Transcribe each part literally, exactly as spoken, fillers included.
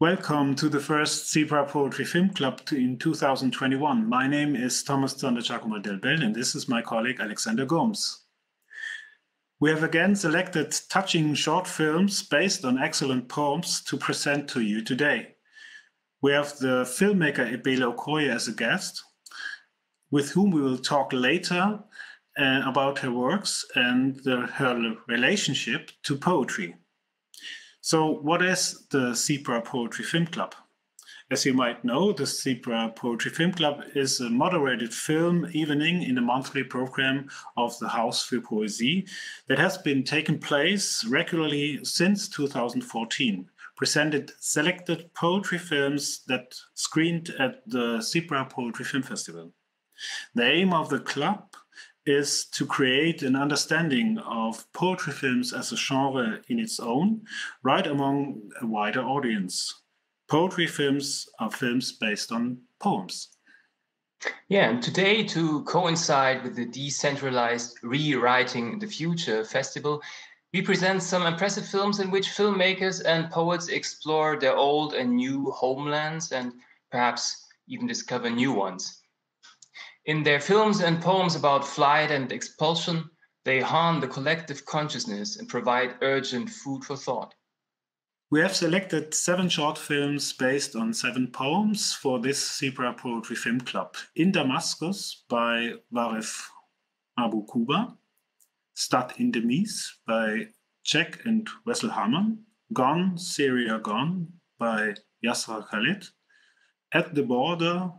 Welcome to the first Zebra Poetry Film Club in two thousand twenty-one. My name is Thomas Zandegiacomo Del Bel, and this is my colleague Alexander Gumz. We have again selected touching short films based on excellent poems to present to you today. We have the filmmaker Ebele Okoye as a guest, with whom we will talk later uh, about her works and the, her relationship to poetry. So what is the Zebra Poetry Film Club? As you might know, the Zebra Poetry Film Club is a moderated film evening in the monthly program of the Haus für Poesie that has been taking place regularly since two thousand fourteen, presented selected poetry films that screened at the Zebra Poetry Film Festival. The aim of the club is to create an understanding of poetry films as a genre in its own, right among a wider audience. Poetry films are films based on poems. Yeah, and today, to coincide with the Decentralized Rewriting the Future Festival, we present some impressive films in which filmmakers and poets explore their old and new homelands and perhaps even discover new ones. In their films and poems about flight and expulsion, they harm the collective consciousness and provide urgent food for thought. We have selected seven short films based on seven poems for this Zebra Poetry Film Club. In Damascus by Waref Abu Quba, Stadt in the Mies by Jack and Wessel Hamman, Gone, Syria Gone by Jazra Khaleed, At the Border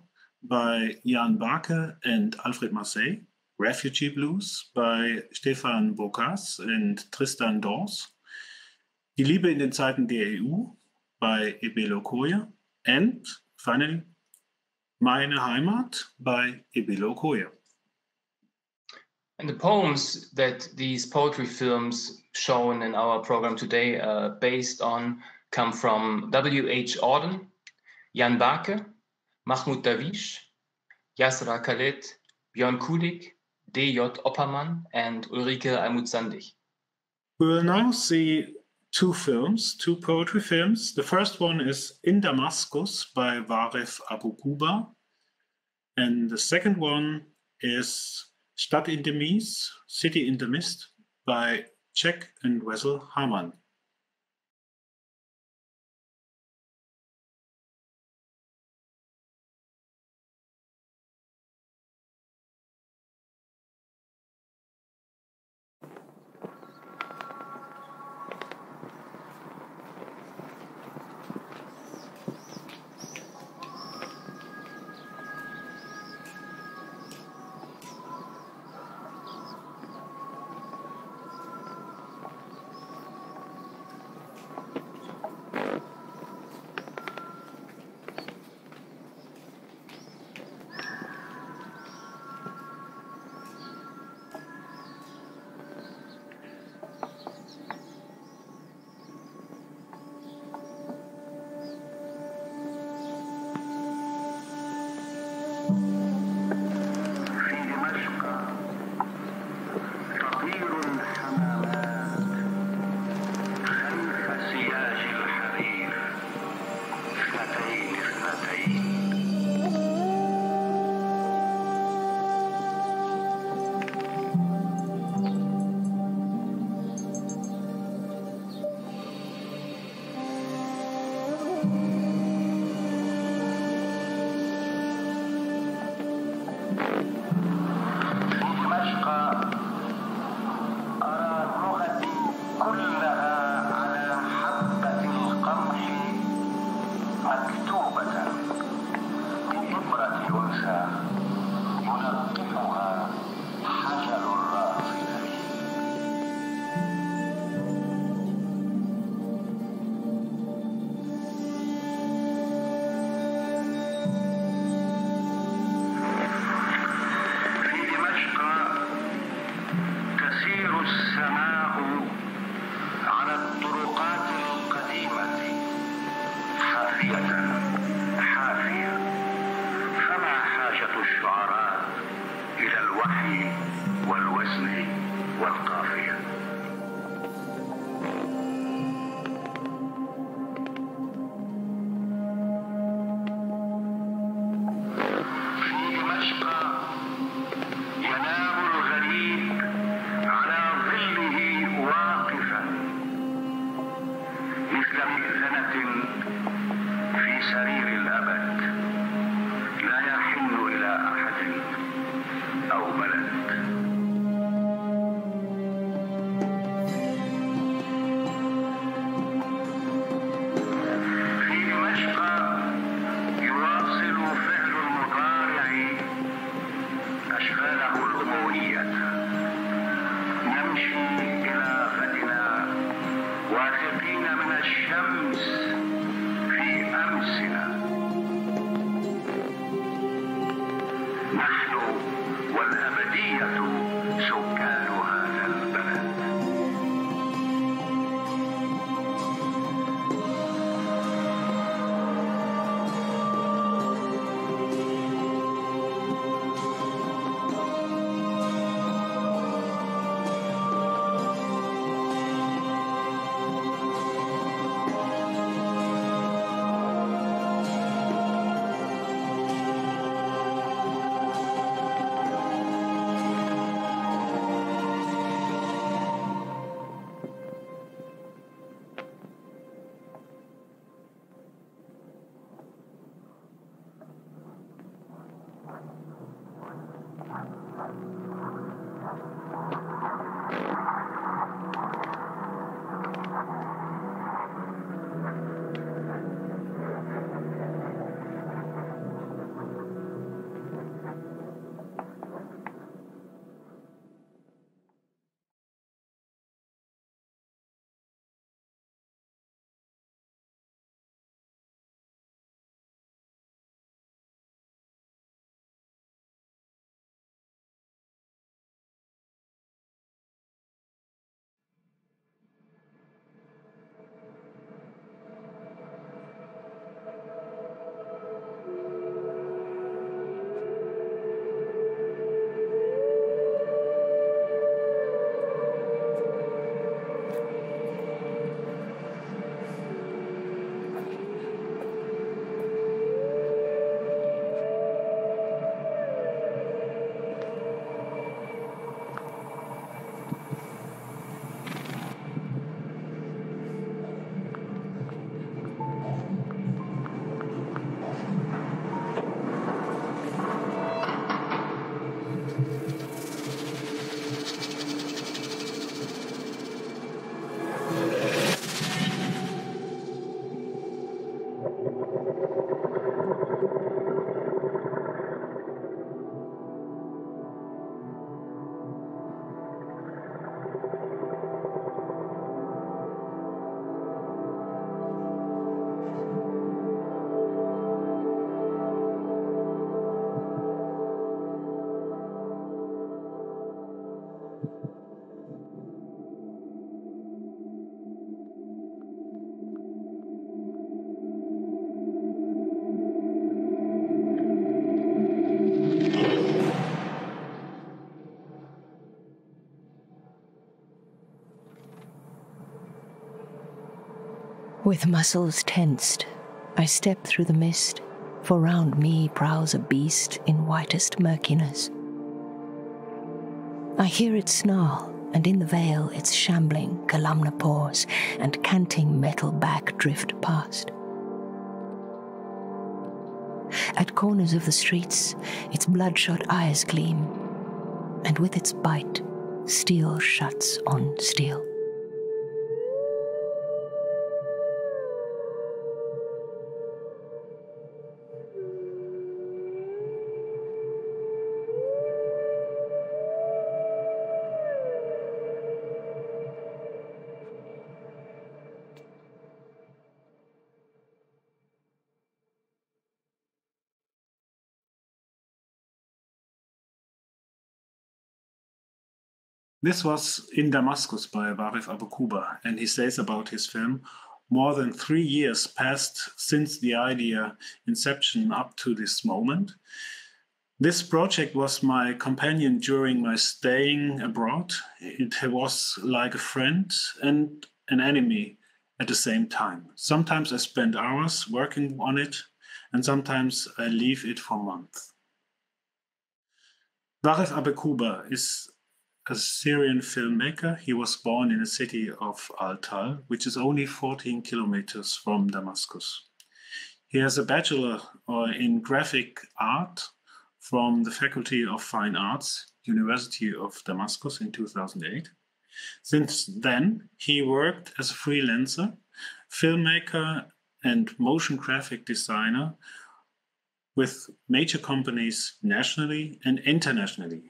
by Jan Baeke and Alfred Marseille, Refugee Blues by Stefan Bogas and Tristan Daws, Die Liebe in den Zeiten der E U by Ebele Okoye, and finally, Meine Heimat by Ebele Okoye. And the poems that these poetry films shown in our program today are based on come from W. H. Auden, Jan Baeke, Mahmoud Darwish, Jazra Khaleed, Björn Kuhlig, D J. Oppermann, and Ulrike Almut Sandig. We will now see two films, two poetry films. The first one is In Damascus by Waref Abu Quba, and the second one is Stadt in the Mies, City in the Mist by Jack and Wessel Hamman. شخص أو بلد. في دمشق يواصل فعل المضارع أشغاله اليومية. نمشي إلى غدنا واثقين من الشمس في أمسنا. والأبدية سكان هذا البلد. With muscles tensed, I step through the mist, for round me prowls a beast in whitest murkiness. I hear it snarl, and in the veil its shambling columnar paws and canting metal back drift past. At corners of the streets, its bloodshot eyes gleam, and with its bite, steel shuts on steel. This was In Damascus by Waref Abu Quba, and he says about his film, more than three years passed since the idea inception up to this moment. This project was my companion during my staying abroad. It was like a friend and an enemy at the same time. Sometimes I spent hours working on it, and sometimes I leave it for months. Waref Abu Quba is a Syrian filmmaker. He was born in the city of Al-Tal, which is only fourteen kilometers from Damascus. He has a bachelor in graphic art from the Faculty of Fine Arts, University of Damascus in two thousand eight. Since then, he worked as a freelancer, filmmaker, and motion graphic designer with major companies nationally and internationally.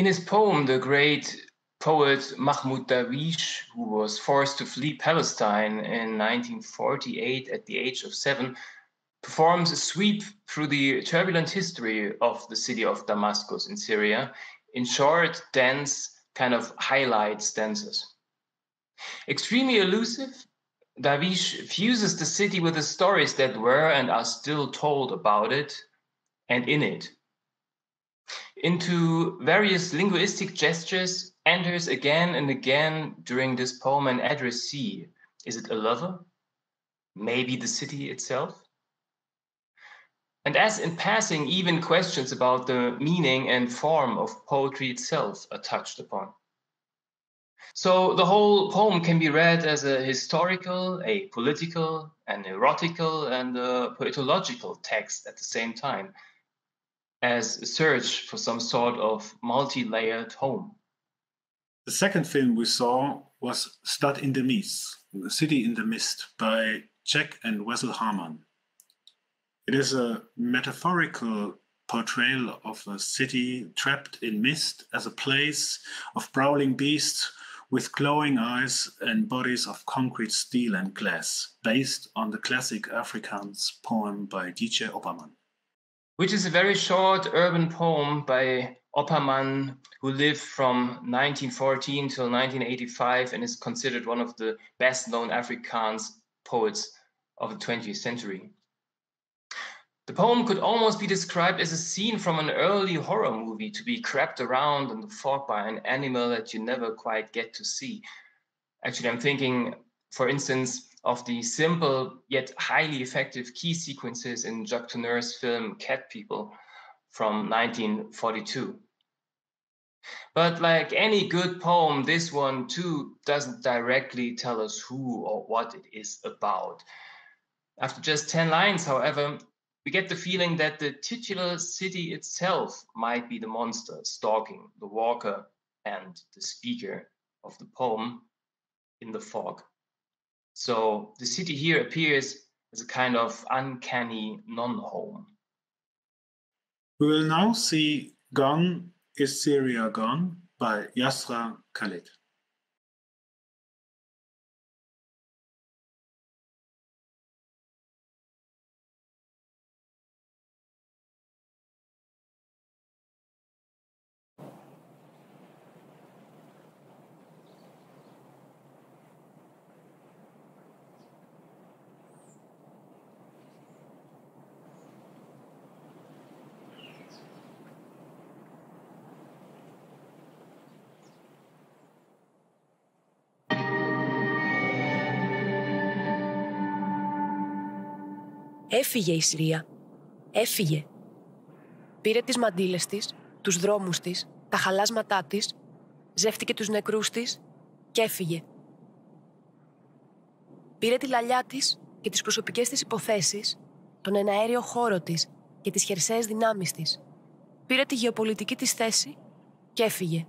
In his poem, the great poet Mahmoud Darwish, who was forced to flee Palestine in nineteen forty-eight at the age of seven, performs a sweep through the turbulent history of the city of Damascus in Syria, in short, dense, kind of highlight stanzas. Extremely elusive, Darwish fuses the city with the stories that were and are still told about it and in it. Into various linguistic gestures, enters again and again during this poem an addressee. Is it a lover? Maybe the city itself? And as in passing, even questions about the meaning and form of poetry itself are touched upon. So the whole poem can be read as a historical, a political, an erotical, and a poetological text at the same time, as a search for some sort of multi-layered home. The second film we saw was Stad in the Mist, The City in the Mist, by Jack and Wessel Hamman. It is a metaphorical portrayal of a city trapped in mist as a place of prowling beasts with glowing eyes and bodies of concrete, steel and glass, based on the classic Afrikaans poem by D J Oppermann. Which is a very short urban poem by Oppermann, who lived from nineteen fourteen till nineteen eighty-five and is considered one of the best-known Afrikaans poets of the twentieth century. The poem could almost be described as a scene from an early horror movie, to be crept around in the fog by an animal that you never quite get to see. Actually, I'm thinking, for instance, of the simple yet highly effective key sequences in Jacques Tourneur's film Cat People from nineteen forty-two. But like any good poem, this one too doesn't directly tell us who or what it is about. After just ten lines, however, we get the feeling that the titular city itself might be the monster stalking the walker and the speaker of the poem in the fog. So the city here appears as a kind of uncanny non-home. We will now see Gone is Syria Gone by Jazra Khaleed. Έφυγε η Συρία. Έφυγε. Πήρε τις μαντήλες της, τους δρόμους της, τα χαλάσματά της, ζεύτηκε τους νεκρούς της και έφυγε. Πήρε τη λαλιά της και τις προσωπικές της υποθέσεις, τον εναέριο χώρο της και τις χερσαίες δυνάμεις της. Πήρε τη γεωπολιτική της θέση και έφυγε.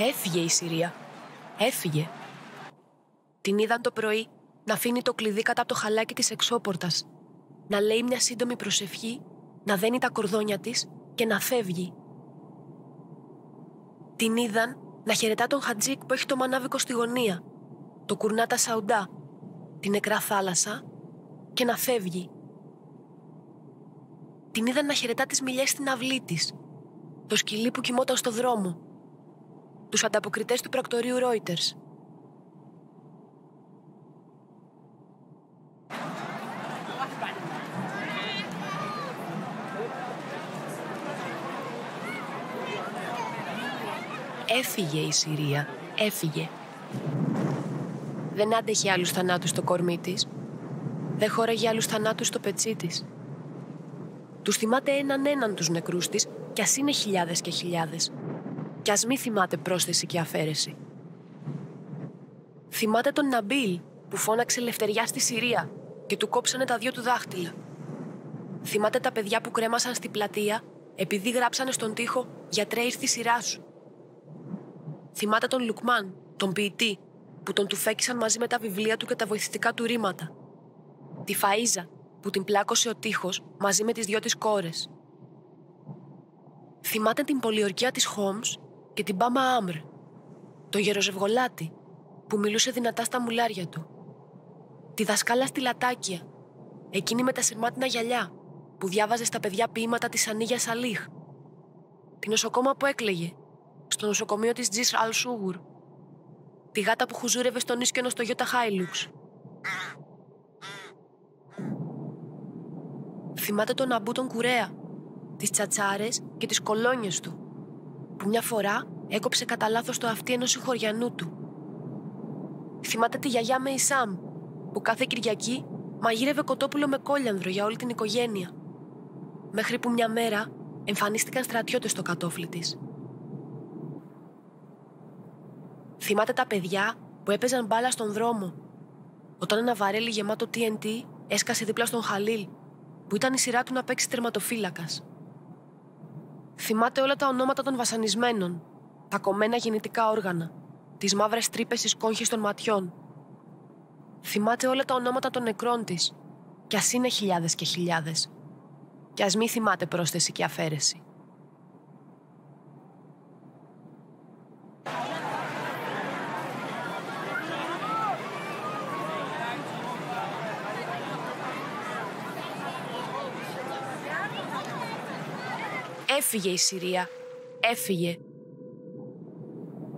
Έφυγε η Συρία. Έφυγε. Την είδαν το πρωί να αφήνει το κλειδί κατά από το χαλάκι της εξώπορτας, να λέει μια σύντομη προσευχή, να δένει τα κορδόνια της και να φεύγει. Την είδαν να χαιρετά τον Χατζίκ που έχει το μανάβικο στη γωνία, το κουρνάτα Σαουντά, την νεκρά θάλασσα και να φεύγει. Την είδαν να χαιρετά τις μιλιές στην αυλή της, το σκυλί που κοιμόταν στο δρόμο, τους ανταποκριτές του πρακτορείου Reuters. Έφυγε η Συρία, έφυγε. Δεν άντεχε άλλους θανάτους στο κορμί της, δεν χώραγε άλλους θανάτους στο πετσί της. Τους θυμάται έναν έναν τους νεκρούς της, κι ας είναι χιλιάδες και χιλιάδες. Κι ας μη θυμάται πρόσθεση και αφαίρεση. θυμάται τον Ναμπίλ που φώναξε ελευθεριά στη Συρία και του κόψανε τα δυο του δάχτυλα. Θυμάται τα παιδιά που κρέμασαν στη πλατεία επειδή γράψανε στον τοίχο «Γιατρέ ήρθε η σειρά σου». Θυμάται τον Λουκμάν, τον ποιητή, που τον τουφέκισαν μαζί με τα βιβλία του και τα βοηθητικά του ρήματα. Τη Φαΐζα, που την πλάκωσε ο τοίχος μαζί με τις δυο της κόρες. Θυμάται την πολιορκία της Χόμς και την Μπάμα Άμρ, το γεροζευγολάτι, που μιλούσε δυνατά στα μουλάρια του. Τη δασκάλα στη Λατάκια, εκείνη με τα σερμάτινα γυαλιά, που διάβαζε στα παιδιά ποίηματα της Ανίγια Σαλίχ. Τη νοσοκόμα που έκλαιγε, στο νοσοκομείο της Τζις Αλσούγουρ. Τη γάτα που χουζούρευε στον ίσκενο στο Γιώτα Χάιλουξ. Θυμάται τον Αμπού τον Κουρέα, τις τσατσάρες και τις κολόνιες του, που μια φορά έκοψε κατά λάθος το αυτί ενός συγχωριανού του. Θυμάται τη γιαγιά με Ισάμ, που κάθε Κυριακή μαγείρευε κοτόπουλο με κόλιανδρο για όλη την οικογένεια, μέχρι που μια μέρα εμφανίστηκαν στρατιώτες στο κατόφλι της. Θυμάται τα παιδιά που έπαιζαν μπάλα στον δρόμο, όταν ένα βαρέλι γεμάτο τι εν τι έσκασε δίπλα στον Χαλίλ, που ήταν η σειρά του να παίξει τερματοφύλακας. Θυμάται όλα τα ονόματα των βασανισμένων, τα κομμένα γεννητικά όργανα, τις μαύρες τρύπες στις κόγχες των ματιών. Θυμάται όλα τα ονόματα των νεκρών της, κι ας είναι χιλιάδες και χιλιάδες, κι ας μη θυμάται πρόσθεση και αφαίρεση. Έφυγε η Συρία, έφυγε.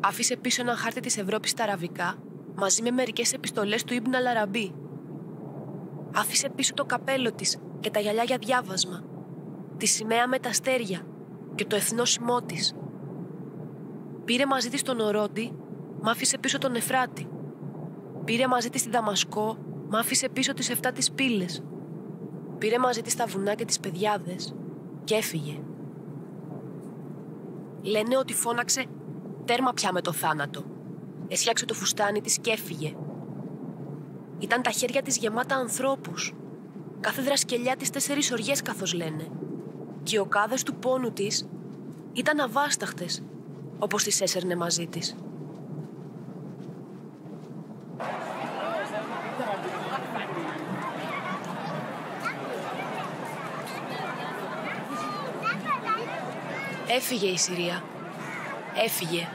Άφησε πίσω ένα χάρτη της Ευρώπης στα αραβικά, μαζί με μερικές επιστολές του Ιμπν Αλαραμπή. Άφησε πίσω το καπέλο της και τα γυαλιά για διάβασμα, τη σημαία με τα αστέρια και το εθνό σημό της. Πήρε μαζί της τον Ορόντι, μ' άφησε πίσω τον Εφράτη. Πήρε μαζί της τη Δαμασκό, μ' άφησε πίσω τις εφτά τις πύλες. Πήρε μαζί της τα βουνά και τις παιδιάδες και έφυγε. Λένε ότι φώναξε «Τέρμα πια με το θάνατο». Έσιαξε το φουστάνι της και έφυγε. Ήταν τα χέρια της γεμάτα ανθρώπους. Κάθε δρασκελιά της τέσσερις οριές, καθώς λένε. Και οι οκάδες του πόνου της ήταν αβάσταχτες, όπως τις έσερνε μαζί της. Έφυγε η Συρία. Έφυγε.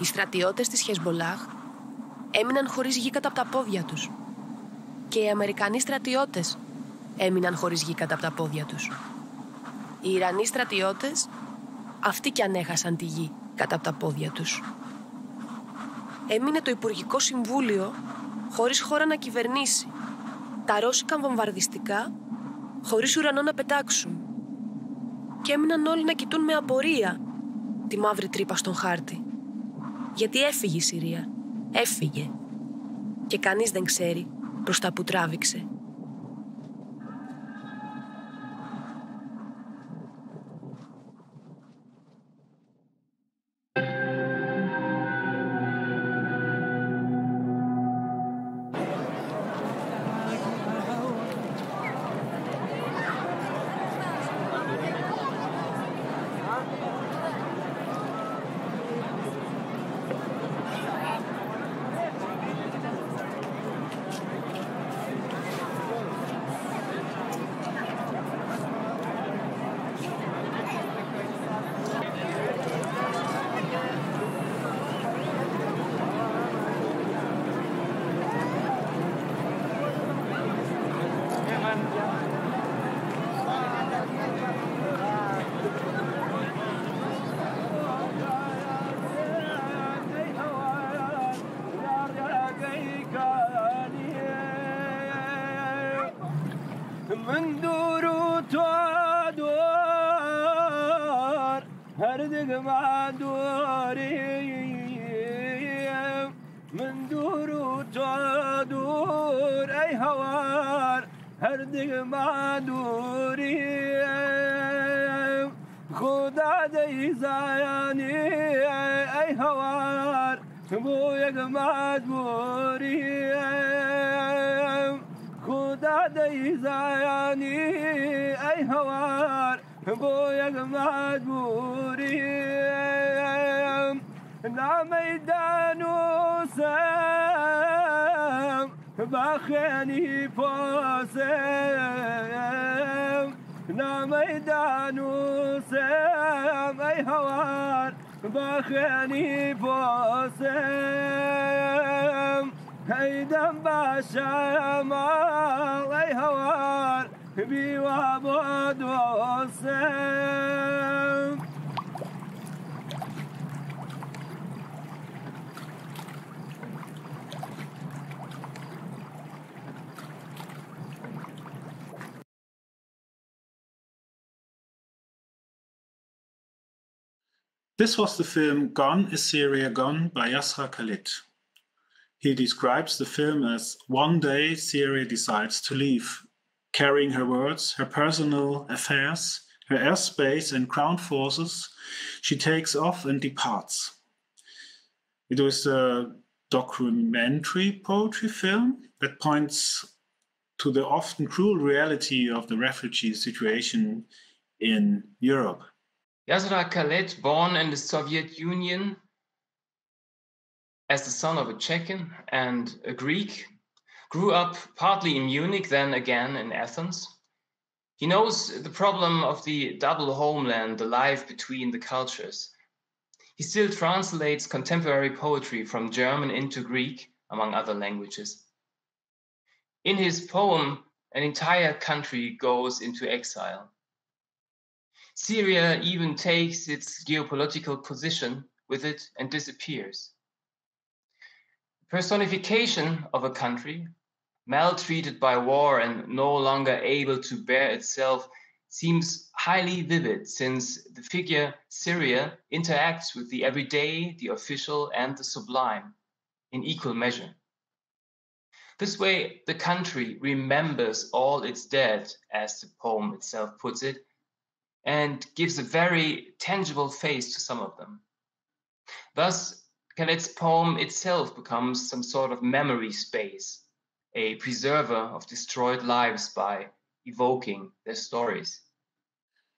Οι στρατιώτες της Χεσμπολάχ έμειναν χωρίς γη κατά από τα πόδια τους. Και οι Αμερικανοί στρατιώτες έμειναν χωρίς γη κατά από τα πόδια τους. Οι Ιρανοί στρατιώτες, αυτοί κι αν έχασαν τη γη κατά από τα πόδια τους. Έμεινε το Υπουργικό Συμβούλιο χωρίς χώρα να κυβερνήσει. Τα ρώσικα βομβαρδιστικά χωρίς ουρανό να πετάξουν. Και έμειναν όλοι να κοιτούν με απορία τη μαύρη τρύπα στον χάρτη. Γιατί έφυγε η Συρία. Έφυγε. Και κανείς δεν ξέρει προς τα που τράβηξε. يا جماعة جمهورية خدع ديزاني أي هوار يا جماعة جمهورية لا ميدان وسام بخياني فوسام لا ميدان وسام أي هوار بخياني فوسام هيدا بشام أي هوار بيوابود وسام This was the film Gone is Syria Gone by Jazra Khaleed. He describes the film as one day Syria decides to leave, carrying her words, her personal affairs, her airspace and ground forces. She takes off and departs. It was a documentary poetry film that points to the often cruel reality of the refugee situation in Europe. Jazra Khaleed, born in the Soviet Union as the son of a Chechen and a Greek, grew up partly in Munich, then again in Athens. He knows the problem of the double homeland, the life between the cultures. He still translates contemporary poetry from German into Greek, among other languages. In his poem, an entire country goes into exile. Syria even takes its geopolitical position with it and disappears. Personification of a country, maltreated by war and no longer able to bear itself, seems highly vivid since the figure Syria interacts with the everyday, the official, and the sublime in equal measure. This way, the country remembers all its dead, as the poem itself puts it, and gives a very tangible face to some of them. Thus, Khaleed's poem itself becomes some sort of memory space, a preserver of destroyed lives by evoking their stories.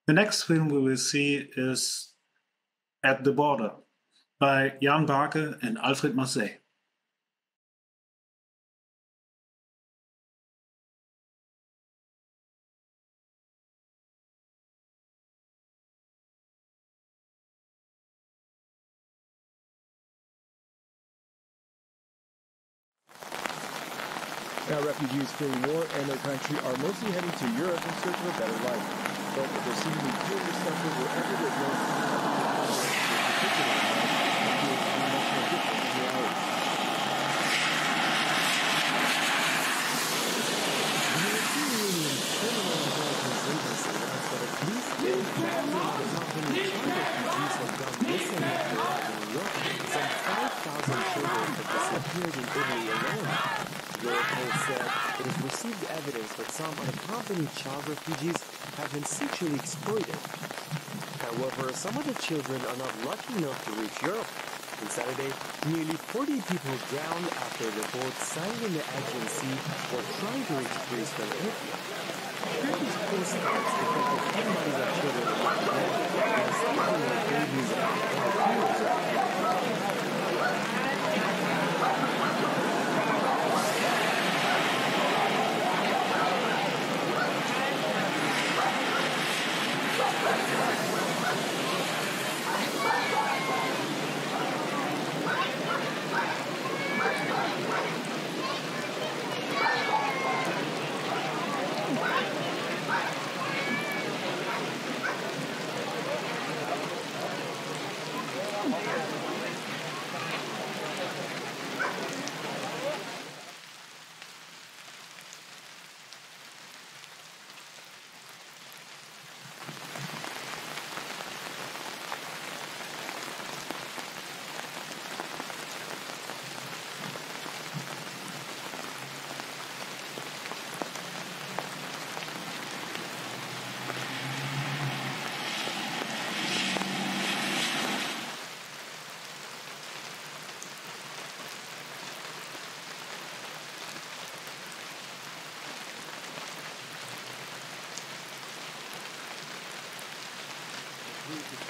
The next film we will see is At the Border by Jan Baeke and Alfred Marseille. Now refugees fleeing war and their country are mostly heading to Europe in search of a better life. But with their seemingly curious suffer wherever they go, it has received evidence that some unaccompanied child refugees have been sexually exploited. However, some of the children are not lucky enough to reach Europe. On Saturday, nearly forty people drowned after the boat sank in the Aegean Sea while trying to reach Greece from Turkey. Turkey's coast guards detected ten bodies of children and several babies are heroes. Yeah.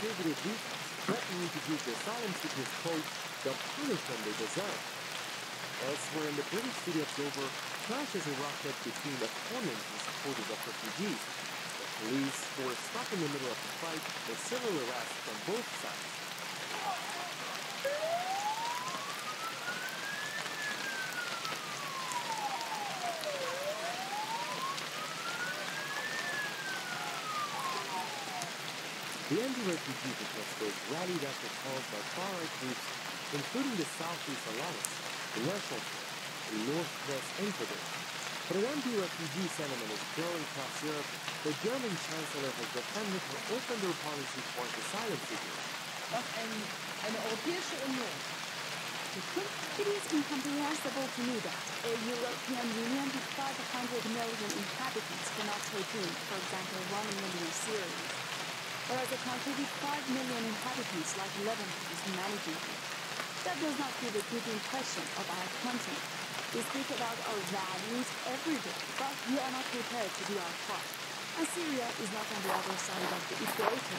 conservative group threatening to give the scientific coach the punishment they deserve. Elsewhere in the British city of Dover, clashes erupted between opponents and supporters of refugees. The police were stuck in the middle of the fight with several arrests from both sides. The anti-refugee protesters rallied after calls by far-right groups, including the Southeast Alliance, the National Front, the Northwest Infidels. But an anti-refugee sentiment is growing across Europe. The German Chancellor has defended her open door policy towards asylum seekers. Dass eine Europäische Union, die fünf billion incomprehensible to me that a European Union with five hundred million inhabitants cannot take in, for example, one million Syrians. Or as a country with five million inhabitants like Lebanon is managing it. That does not give a good impression of our continent. We speak about our values every day, but we are not prepared to do our part. And Syria is not on the other side of the equator.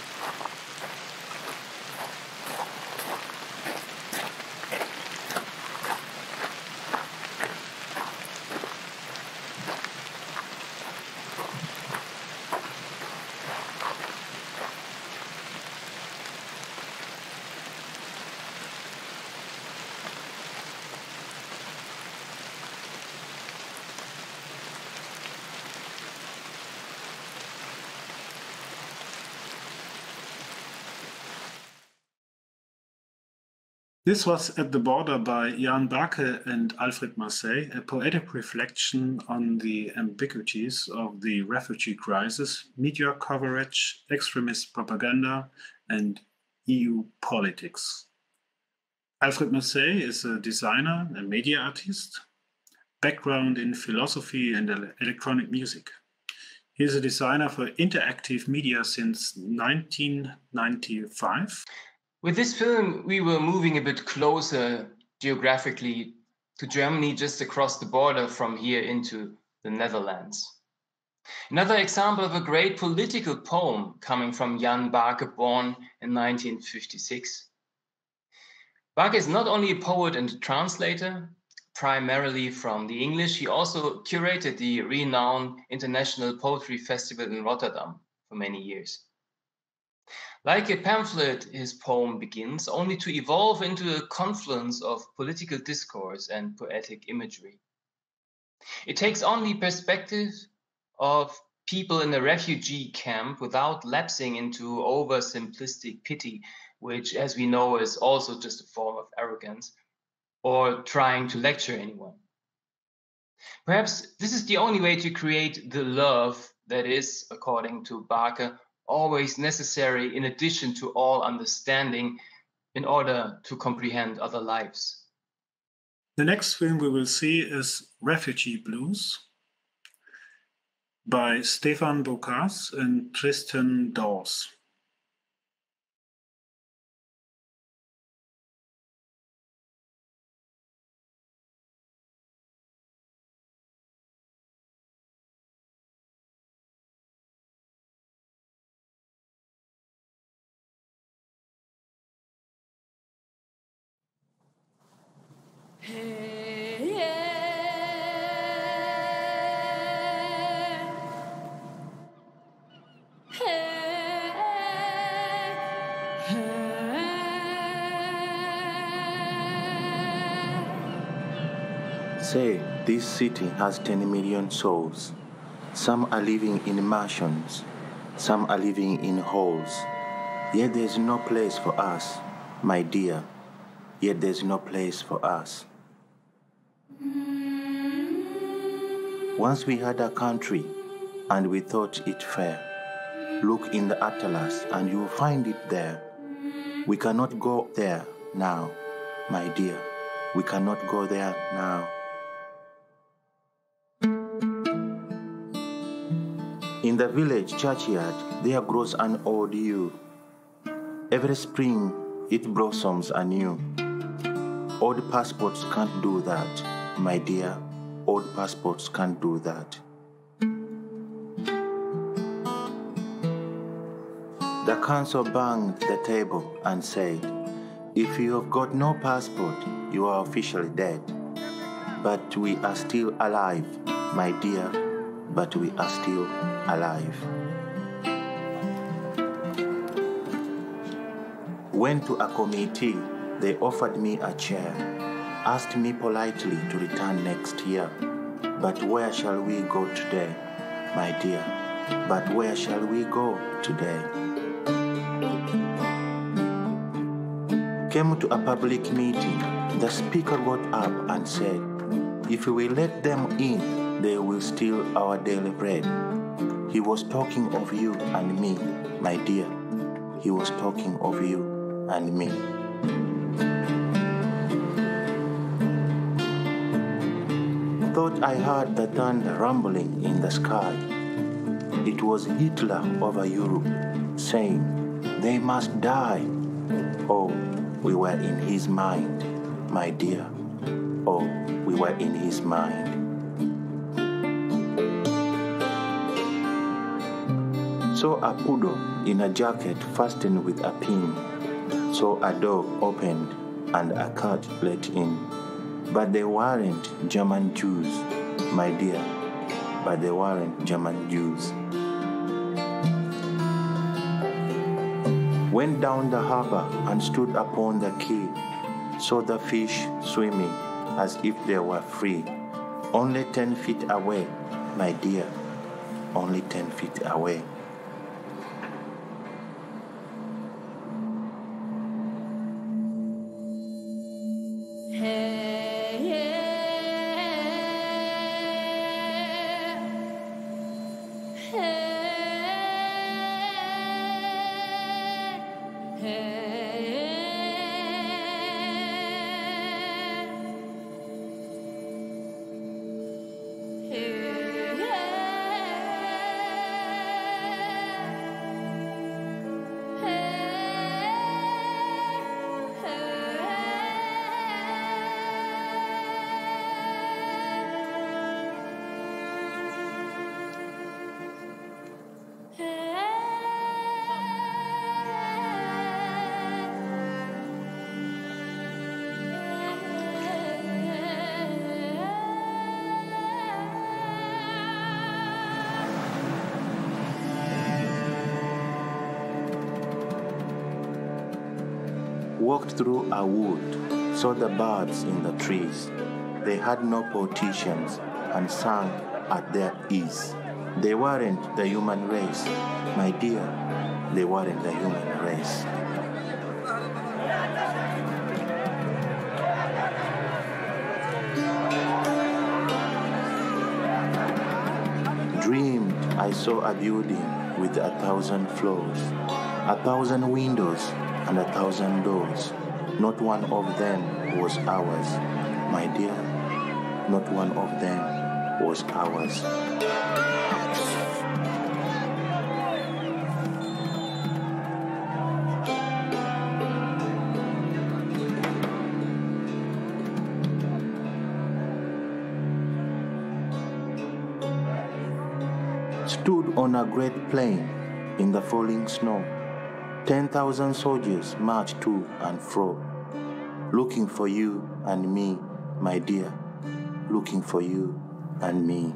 This was At the Border by Jan Baeke and Alfred Marseille, a poetic reflection on the ambiguities of the refugee crisis, media coverage, extremist propaganda, and E U politics. Alfred Marseille is a designer and media artist, background in philosophy and electronic music. He is a designer for interactive media since nineteen ninety-five. With this film, we were moving a bit closer geographically to Germany, just across the border from here into the Netherlands. Another example of a great political poem coming from Jan Baeke, born in nineteen fifty-six. Baeke is not only a poet and a translator, primarily from the English, he also curated the renowned International Poetry Festival in Rotterdam for many years. Like a pamphlet, his poem begins, only to evolve into a confluence of political discourse and poetic imagery. It takes on the perspective of people in a refugee camp without lapsing into oversimplistic pity, which, as we know, is also just a form of arrogance, or trying to lecture anyone. Perhaps this is the only way to create the love that is, according to Baeke, always necessary in addition to all understanding in order to comprehend other lives. The next film we will see is Refugee Blues by Stefan Bogas and Tristan Daws. Say, this city has ten million souls. Some are living in mansions, some are living in halls. Yet there's no place for us, my dear. Yet there's no place for us. Once we had a country, and we thought it fair. Look in the atlas, and you'll find it there. We cannot go there now, my dear. We cannot go there now. In the village churchyard, there grows an old yew. Every spring, it blossoms anew. Old passports can't do that, my dear. Old passports can't do that. The council banged the table and said, "If you have got no passport, you are officially dead." But we are still alive, my dear, but we are still alive. Went to a committee, they offered me a chair, asked me politely to return next year. But where shall we go today, my dear? But where shall we go today? Came to a public meeting. The speaker got up and said, "If we let them in, they will steal our daily bread." He was talking of you and me, my dear. He was talking of you and me. Thought I heard the thunder rumbling in the sky. It was Hitler over Europe saying, "They must die." Oh, we were in his mind, my dear. Oh, we were in his mind. Saw a poodle in a jacket fastened with a pin. Saw a door opened and a cat let in. But they weren't German Jews, my dear. But they weren't German Jews. Went down the harbor and stood upon the quay. Saw the fish swimming as if they were free. Only ten feet away, my dear. Only ten feet away. Walked through a wood, saw the birds in the trees. They had no partitions and sang at their ease. They weren't the human race, my dear. They weren't the human race. Dreamed I saw a building with a thousand floors, a thousand windows, and a thousand doors. Not one of them was ours, my dear. Not one of them was ours. Stood on a great plain in the falling snow. Ten thousand soldiers marched to and fro, looking for you and me, my dear, looking for you and me.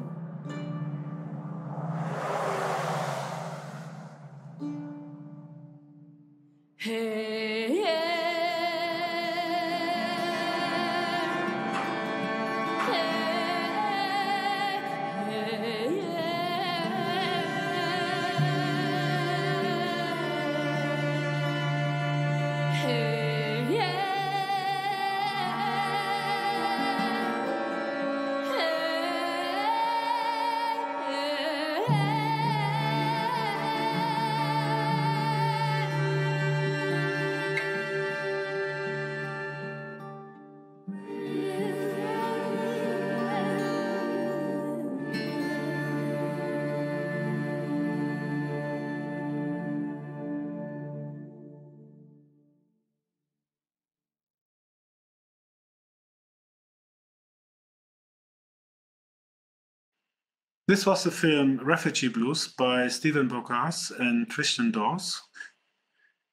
This was the film Refugee Blues by Stefan Bogas and Tristan Daws,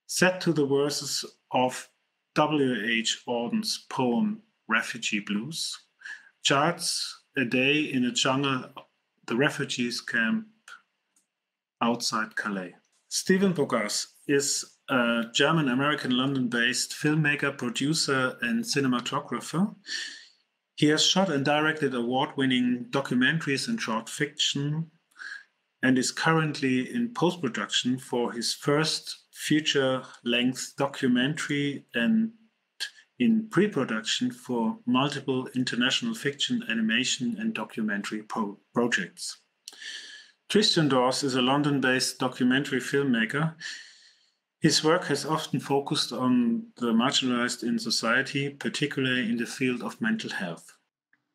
set to the verses of W H Auden's poem Refugee Blues, charts a day in a jungle, the refugees camp outside Calais. Stefan Bogas is a German-American London-based filmmaker, producer and cinematographer. He has shot and directed award-winning documentaries and short fiction and is currently in post-production for his first feature-length documentary and in pre-production for multiple international fiction, animation and documentary pro projects. Tristan Daws is a London-based documentary filmmaker. His work has often focused on the marginalized in society, particularly in the field of mental health.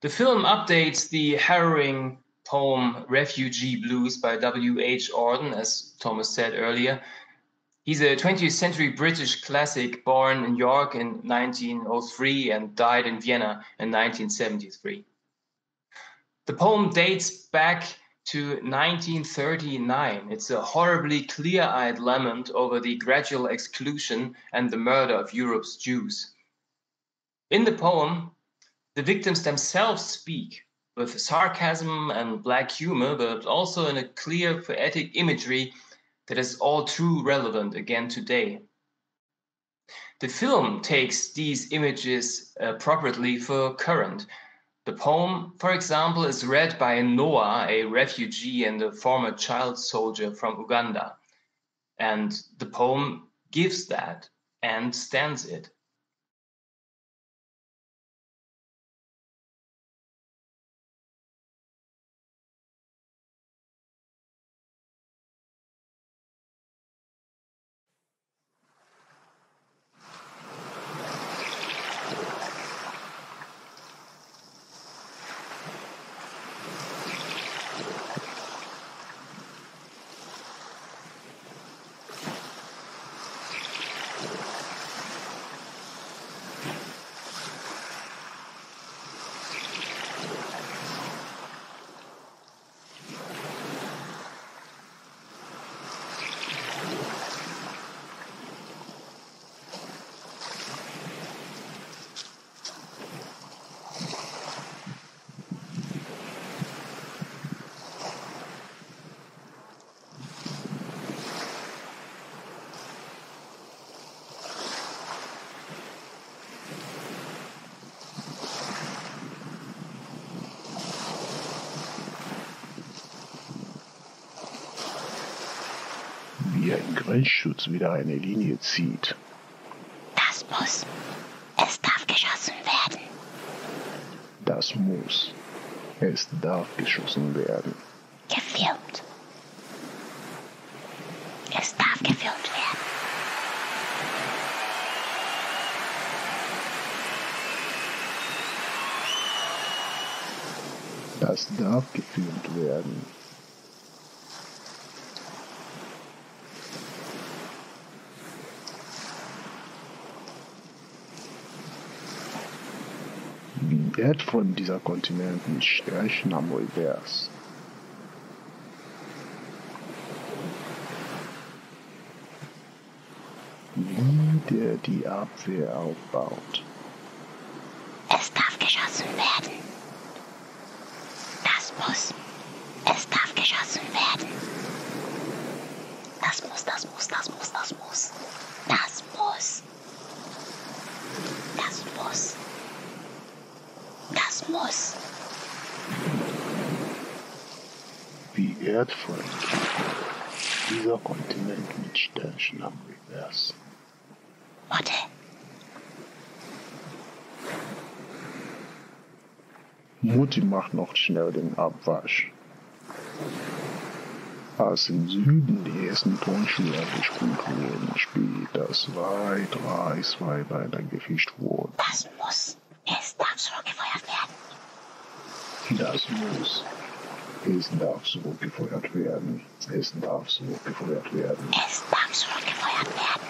The film updates the harrowing poem Refugee Blues by W H Auden, as Thomas said earlier. He's a twentieth century British classic born in York in nineteen oh three and died in Vienna in nineteen seventy-three. The poem dates back to nineteen thirty-nine. It's a horribly clear-eyed lament over the gradual exclusion and the murder of Europe's Jews. In the poem, the victims themselves speak with sarcasm and black humor, but also in a clear poetic imagery that is all too relevant again today. The film takes these images appropriately for current. The poem, for example, is read by Noah, a refugee and a former child soldier from Uganda. And the poem gives that and stands it. Wie ein Grillschütz wieder eine Linie zieht. Das muss. Es darf geschossen werden. Das muss. Es darf geschossen werden. Gefilmt. Es darf gefilmt werden. Das darf gefilmt werden. Wert von dieser Kontinent mit Streichen am Revers. Wie der die Abwehr aufbaut. Es darf geschossen werden. Das muss. Es darf geschossen werden. Das muss, das muss, das muss, das muss. Das muss. Das muss. Das muss. Wie erdvoll dieser Kontinent mit Sternchen am Revers. Warte. Mutti macht noch schnell den Abwasch. Als im Süden die ersten Tonschüler gespült wurden, spielt das zwei drei zwei weiter gefischt wurde. Das muss. Es darf so gefeuert werden. Das muss. Es darf so gefeuert werden. Es darf so gefeuert werden. Es darf so gefeuert werden.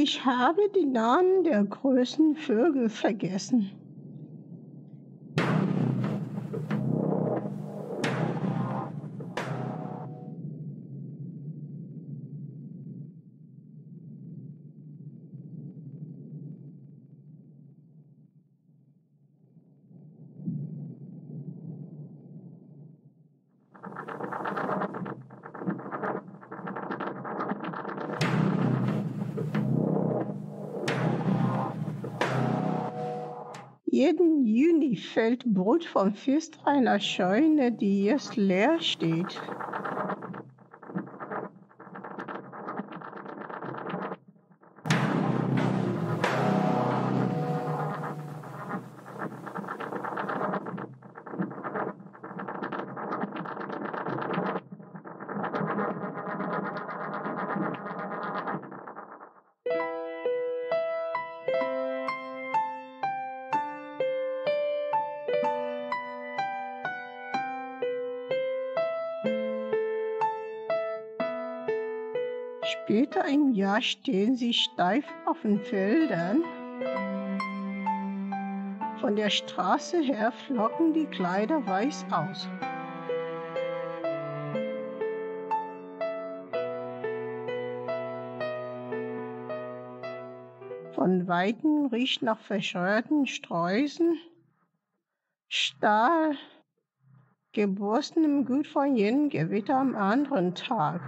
Ich habe die Namen der größten Vögel vergessen. Jeden Juni fällt Brot vom Fest einer Scheune, die jetzt leer steht. Später im Jahr stehen sie steif auf den Feldern. Von der Straße her flocken die Kleider weiß aus. Von Weitem riecht nach verscheuerten Streusen, Stahl, geborstenem Gut von jenem Gewitter am anderen Tag.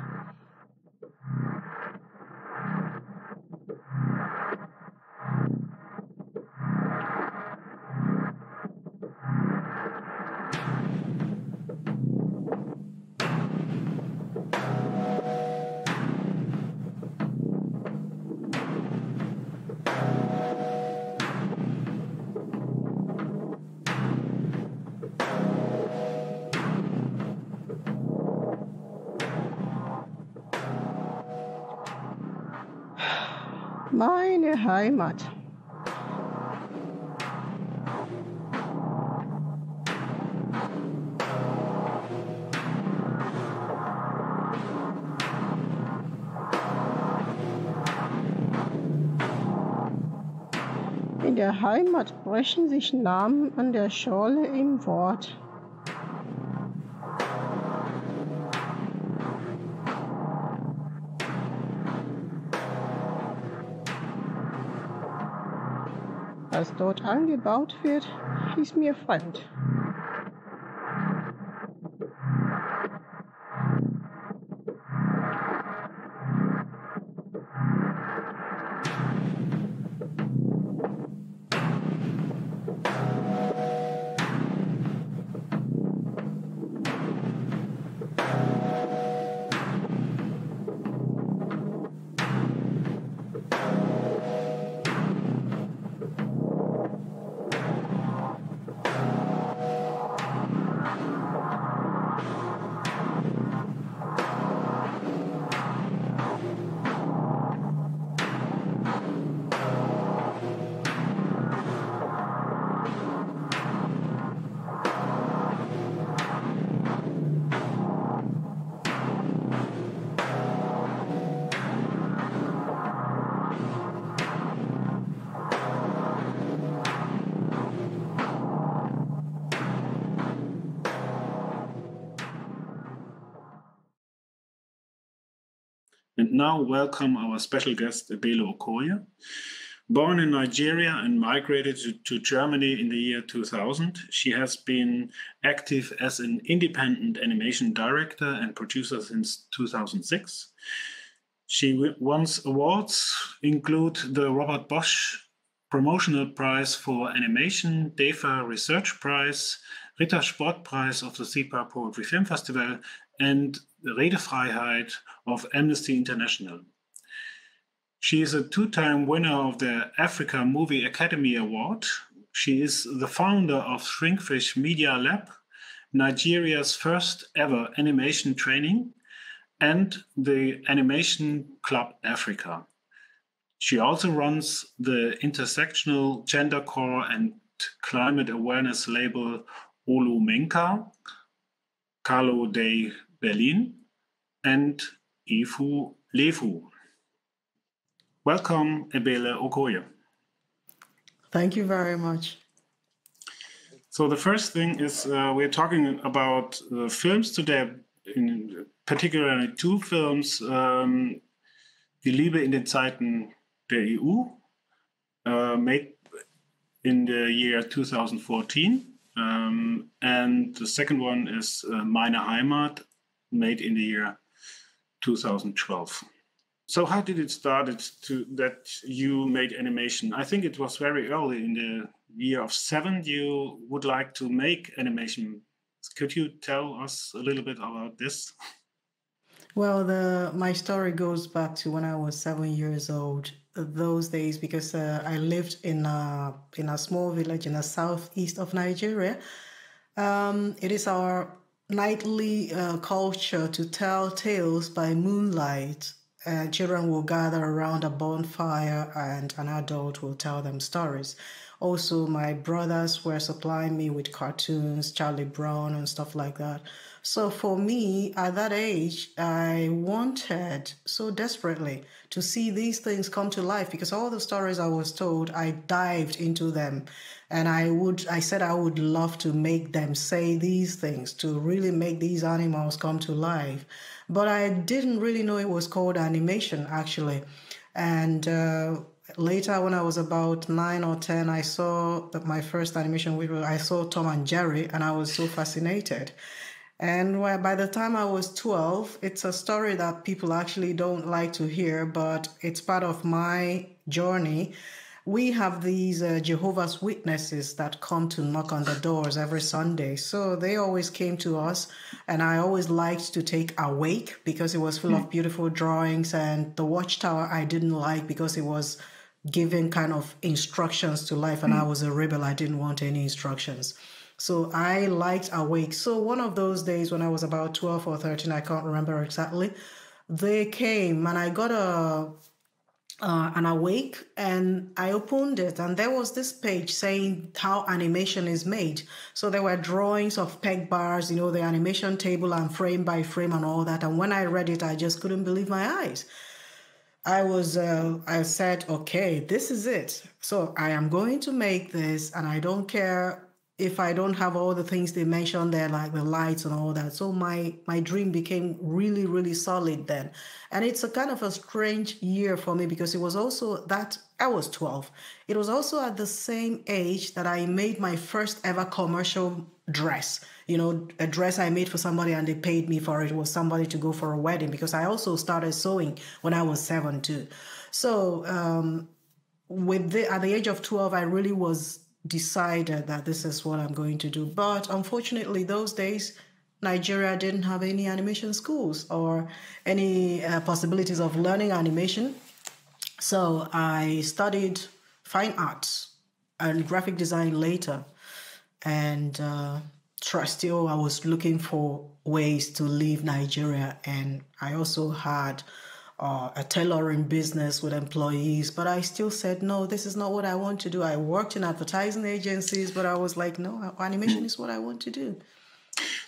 Meine Heimat. In der Heimat brechen sich Namen an der Schorle im Wort. Was dort angebaut wird, ist mir fremd. And now welcome our special guest, Ebele Okoye, Born in Nigeria and migrated to, to Germany in the year two thousand, she has been active as an independent animation director and producer since two thousand six. She won awards, include the Robert Bosch Promotional Prize for Animation, D E F A Research Prize, Ritter Sportpreis of the Zebra Poetry Film Festival, and the Redefreiheit of Amnesty International. She is a two-time winner of the Africa Movie Academy Award. She is the founder of Shrinkfish Media Lab, Nigeria's first ever animation training, and the Animation Club Africa. She also runs the intersectional gender core and climate awareness label Olu Menka, Carlo de Berlin, and Ifu Lefu. Welcome, Ebele Okoye. Thank you very much. So the first thing is uh, we're talking about uh, films today, in particularly two films, um, Die Liebe in den Zeiten der E U, uh, made in the year two thousand fourteen. Um, and the second one is uh, Meine Heimat, made in the year two thousand twelve. So how did it start to, that you made animation? I think it was very early in the year of seven, you would like to make animation. Could you tell us a little bit about this? Well, the, my story goes back to when I was seven years old. Those days, because uh, I lived in a, in a small village in the southeast of Nigeria. Um, it is our nightly uh, culture to tell tales by moonlight. Uh, children will gather around a bonfire and an adult will tell them stories. Also, my brothers were supplying me with cartoons, Charlie Brown and stuff like that. So for me, at that age, I wanted so desperately to see these things come to life, because all the stories I was told, I dived into them. And I would, I said I would love to make them say these things, to really make these animals come to life. But I didn't really know it was called animation, actually. And uh, later, when I was about nine or ten, I saw that my first animation, I saw Tom and Jerry, and I was so fascinated. And by the time I was twelve, it's a story that people actually don't like to hear, but it's part of my journey. We have these uh, Jehovah's Witnesses that come to knock on the doors every Sunday. So they always came to us, and I always liked to take Awake because it was full mm. of beautiful drawings, and the Watchtower I didn't like because it was giving kind of instructions to life, and mm. I was a rebel. I didn't want any instructions. So I liked Awake. So one of those days when I was about twelve or thirteen, I can't remember exactly, they came and I got a, uh, an Awake, and I opened it, and there was this page saying how animation is made. So there were drawings of peg bars, you know, the animation table and frame by frame and all that. And when I read it, I just couldn't believe my eyes. I was, uh, I said, okay, this is it. So I am going to make this, and I don't care if I don't have all the things they mentioned there, like the lights and all that. So my, my dream became really, really solid then. And it's a kind of a strange year for me, because it was also that I was twelve. It was also at the same age that I made my first ever commercial dress, you know, a dress I made for somebody and they paid me for it. It was somebody to go for a wedding, because I also started sewing when I was seven too. So um, with the, at the age of twelve, I really was decided that this is what I'm going to do. But unfortunately, those days, Nigeria didn't have any animation schools or any uh, possibilities of learning animation. So I studied fine arts and graphic design later. And uh, still, I was looking for ways to leave Nigeria. And I also had Uh, a tailoring business with employees, but I still said, no, this is not what I want to do. I worked in advertising agencies, but I was like, no, animation is what I want to do.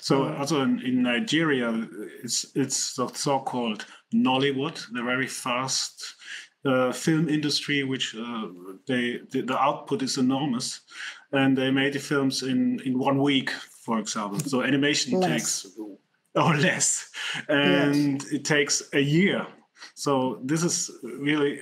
So um, also in, in Nigeria, it's, it's the so-called Nollywood, the very fast uh, film industry, which uh, they, the, the output is enormous. And they made the films in, in one week, for example. So animation less. takes, or less, and yes. it takes a year. So this is really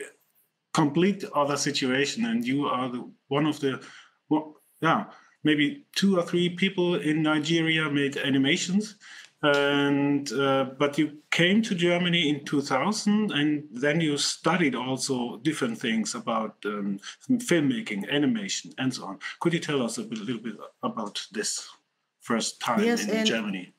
complete other situation, and you are the, one of the, well, yeah, maybe two or three people in Nigeria made animations, and uh, but you came to Germany in two thousand, and then you studied also different things about um, filmmaking, animation, and so on. Could you tell us a little bit about this first time yes, in Germany?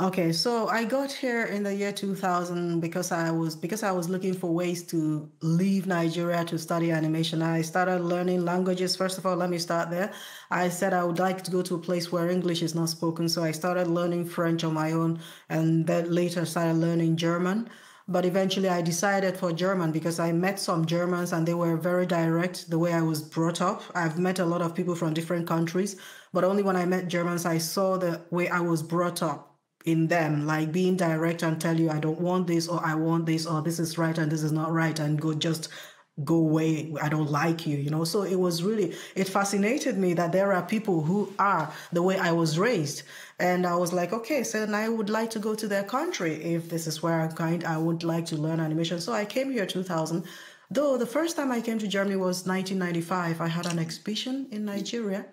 Okay, so I got here in the year two thousand because I was because I was looking for ways to leave Nigeria to study animation. I started learning languages. First of all, let me start there. I said I would like to go to a place where English is not spoken, so I started learning French on my own, and then later started learning German. But eventually I decided for German because I met some Germans and they were very direct the way I was brought up. I've met a lot of people from different countries, but only when I met Germans, I saw the way I was brought up in them, like being direct and tell you I don't want this, or I want this, or this is right and this is not right, and go just go away, I don't like you, you know. So it was really, it fascinated me that there are people who are the way I was raised. And I was like, okay, so then I would like to go to their country if this is where I'm going. I would like to learn animation. So I came here in two thousand, though the first time I came to Germany was nineteen ninety-five. I had an exhibition in Nigeria,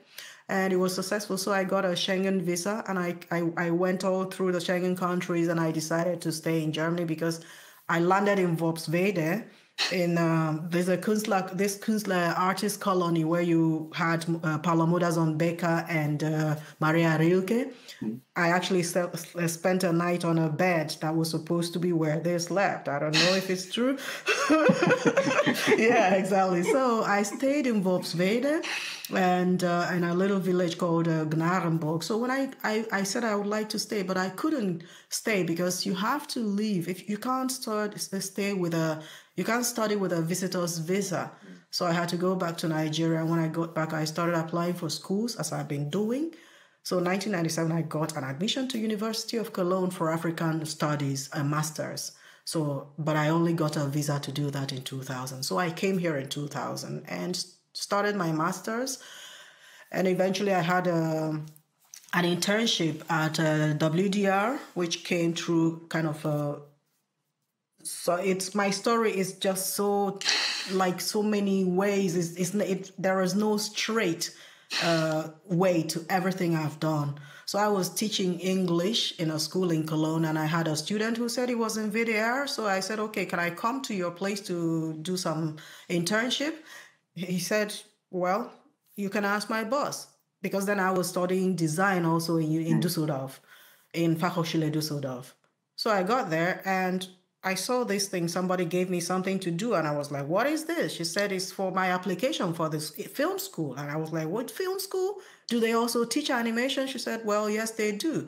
and it was successful, so I got a Schengen visa, and I, I, I went all through the Schengen countries, and I decided to stay in Germany because I landed in Worpswede. In um, there's a Künstler, this Künstler artist colony where you had uh, Palamuders on Becker and uh, Maria Rilke. Mm. I actually spent a night on a bed that was supposed to be where they slept. I don't know if it's true. Yeah, exactly. So I stayed in Worpswede and uh, in a little village called uh, Gnarenburg. So when I, I, I said I would like to stay, but I couldn't stay because you have to leave. If you can't start, stay with a You can't study with a visitor's visa. So I had to go back to Nigeria. When I got back, I started applying for schools, as I've been doing. So in nineteen ninety-seven, I got an admission to University of Cologne for African Studies, a master's. So, but I only got a visa to do that in two thousand. So I came here in two thousand and started my master's. And eventually I had a, an internship at a W D R, which came through kind of a... So it's my story is just so like so many ways. It's, it's it, there is no straight uh, way to everything I've done. So I was teaching English in a school in Cologne, and I had a student who said he was in V D R. So I said, okay, can I come to your place to do some internship? He said, well, you can ask my boss, because then I was studying design also in, in Düsseldorf, in Fachhochschule Düsseldorf. So I got there and I saw this thing, somebody gave me something to do, and I was like, what is this? She said, it's for my application for this film school. And I was like, what film school? Do they also teach animation? She said, well, yes, they do.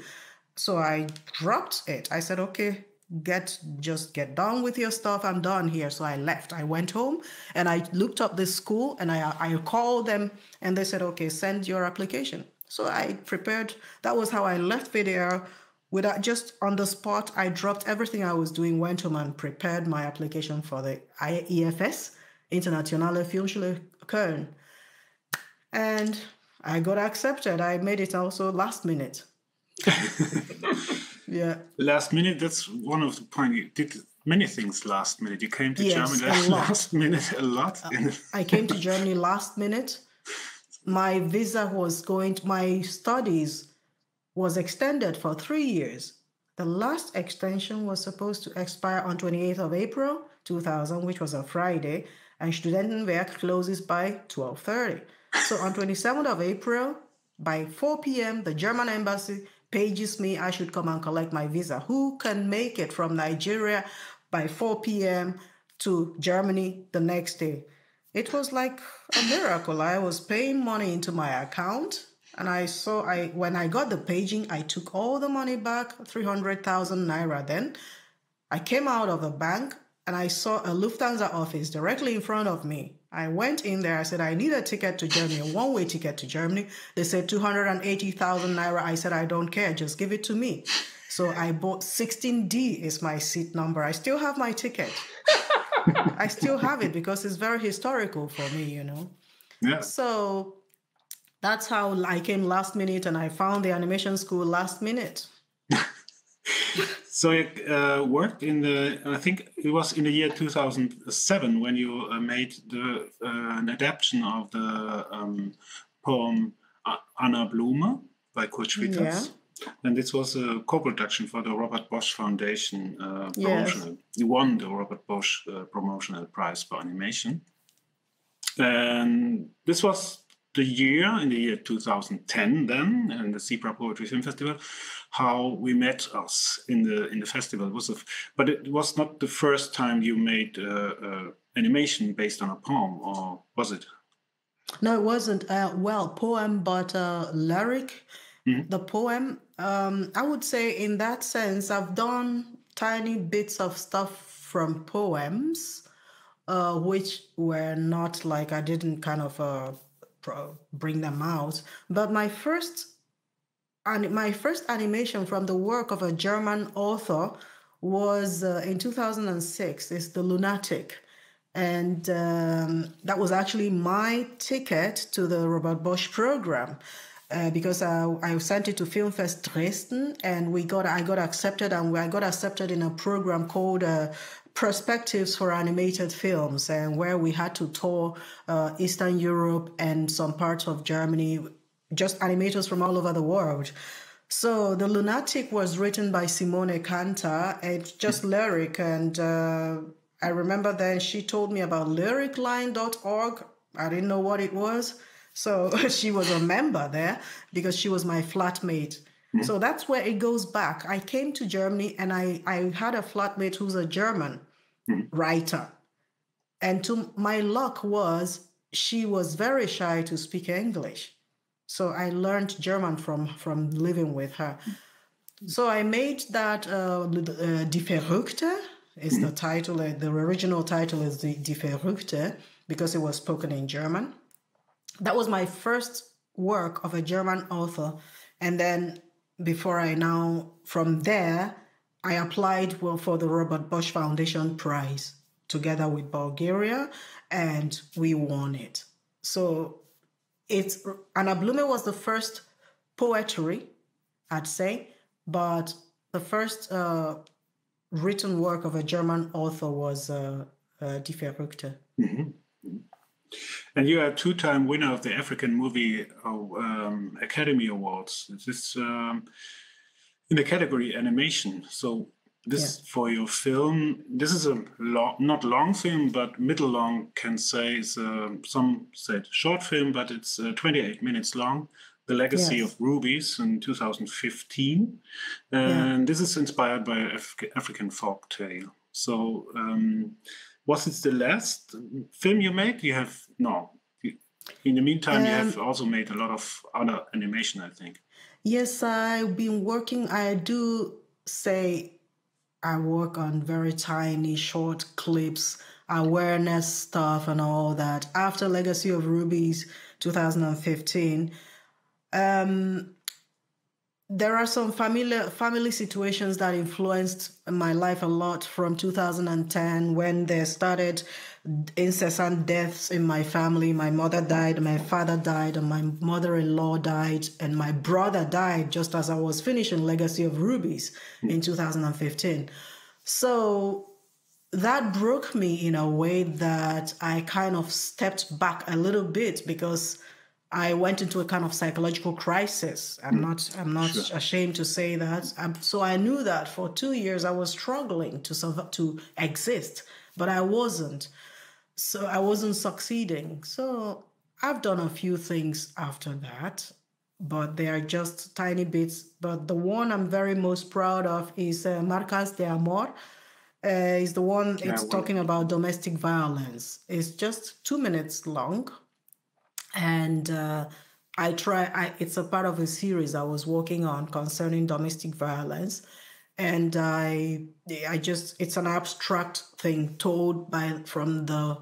So I dropped it. I said, okay, get, just get done with your stuff. I'm done here. So I left. I went home, and I looked up this school, and I, I called them, and they said, okay, send your application. So I prepared. That was how I left V D R. Without, just on the spot, I dropped everything I was doing, went home and prepared my application for the I E F S, Internationale Filmschule Köln. And I got accepted. I made it also last minute. Yeah. Last minute, that's one of the points. You did many things last minute. You came to yes, Germany last minute a lot. I came to Germany last minute. My visa was going to my studies. Was extended for three years. The last extension was supposed to expire on twenty-eighth of April two thousand, which was a Friday, and Studentenwerk closes by twelve thirty. So on twenty-seventh of April, by four p m, the German embassy pages me, I should come and collect my visa. Who can make it from Nigeria by four p m to Germany the next day? It was like a miracle. I was paying money into my account. And I saw, I when I got the paging, I took all the money back, three hundred thousand naira then. I came out of the bank and I saw a Lufthansa office directly in front of me. I went in there, I said, I need a ticket to Germany, a one-way ticket to Germany. They said two hundred eighty thousand naira. I said, I don't care, just give it to me. So I bought sixteen D is my seat number. I still have my ticket. I still have it because it's very historical for me, you know. Yeah. So... that's how I came last minute, and I found the animation school last minute. So you uh, worked in the, I think it was in the year two thousand seven when you uh, made the, uh, an adaptation of the um, poem Anna Blume by Kurt Schwitters. Yeah. And this was a co-production for the Robert Bosch Foundation uh, promotional. Yes. You won the Robert Bosch uh, Promotional Prize for Animation. And this was the year, in the year two thousand ten then, and the Zebra Poetry Film Festival, how we met us in the in the festival. It was a, but it was not the first time you made uh, uh, animation based on a poem, or was it? No, it wasn't. Uh, well, poem, but uh, lyric. Mm-hmm. The poem, um, I would say in that sense, I've done tiny bits of stuff from poems, uh, which were not like I didn't kind of uh, pro bring them out. But my first, and my first animation from the work of a German author was uh, in two thousand six. It's The Lunatic. And um, that was actually my ticket to the Robert Bosch program. Uh, because uh, I sent it to Filmfest Dresden, and we got I got accepted, and I got accepted in a program called uh, Perspectives for Animated Films, and where we had to tour uh, Eastern Europe and some parts of Germany, just animators from all over the world. So The Lunatic was written by Simone Kanter. It's just lyric, and uh, I remember then she told me about lyric line dot org. I didn't know what it was. So she was a member there because she was my flatmate. Mm-hmm. So that's where it goes back. I came to Germany and I, I had a flatmate who's a German mm-hmm. writer. And to my luck was she was very shy to speak English. So I learned German from, from living with her. Mm-hmm. So I made that uh, uh, Die Verrückte is mm-hmm. the title. The original title is Die Verrückte because it was spoken in German. That was my first work of a German author. And then before I now, from there, I applied for the Robert Bosch Foundation Prize together with Bulgaria, and we won it. So it's, Anna Blume was the first poetry, I'd say, but the first uh, written work of a German author was uh, uh, Die Verrückte. Mm-hmm. And you are a two-time winner of the African Movie um, Academy Awards. This um, in the category animation. So this yeah. for your film. This is a long, not long film, but middle-long can say. Is a, some said short film, but it's uh, twenty-eight minutes long. The Legacy yes. of Rubies in two thousand fifteen, and yeah. this is inspired by Af African folk tale. So. Um, Was it the last film you made? You have, no. In the meantime, um, you have also made a lot of other animation, I think. Yes, I've been working. I do say I work on very tiny, short clips, awareness stuff and all that. After Legacy of Rubies two thousand fifteen, um, there are some familiar family situations that influenced my life a lot from two thousand ten when there started incessant deaths in my family. My mother died, my father died, and my mother-in-law died, and my brother died just as I was finishing Legacy of Rubies in two thousand fifteen. So that broke me in a way that I kind of stepped back a little bit because I went into a kind of psychological crisis. I'm not, I'm not sure. ashamed to say that. I'm, so I knew that for two years I was struggling to to exist, but I wasn't. So I wasn't succeeding. So I've done a few things after that, but they are just tiny bits. But the one I'm very most proud of is uh, Marcas de Amor. Uh, is the one yeah, it's well. talking about domestic violence. It's just two minutes long. And uh, I try, I, it's a part of a series I was working on concerning domestic violence. And I, I just, it's an abstract thing told by, from the,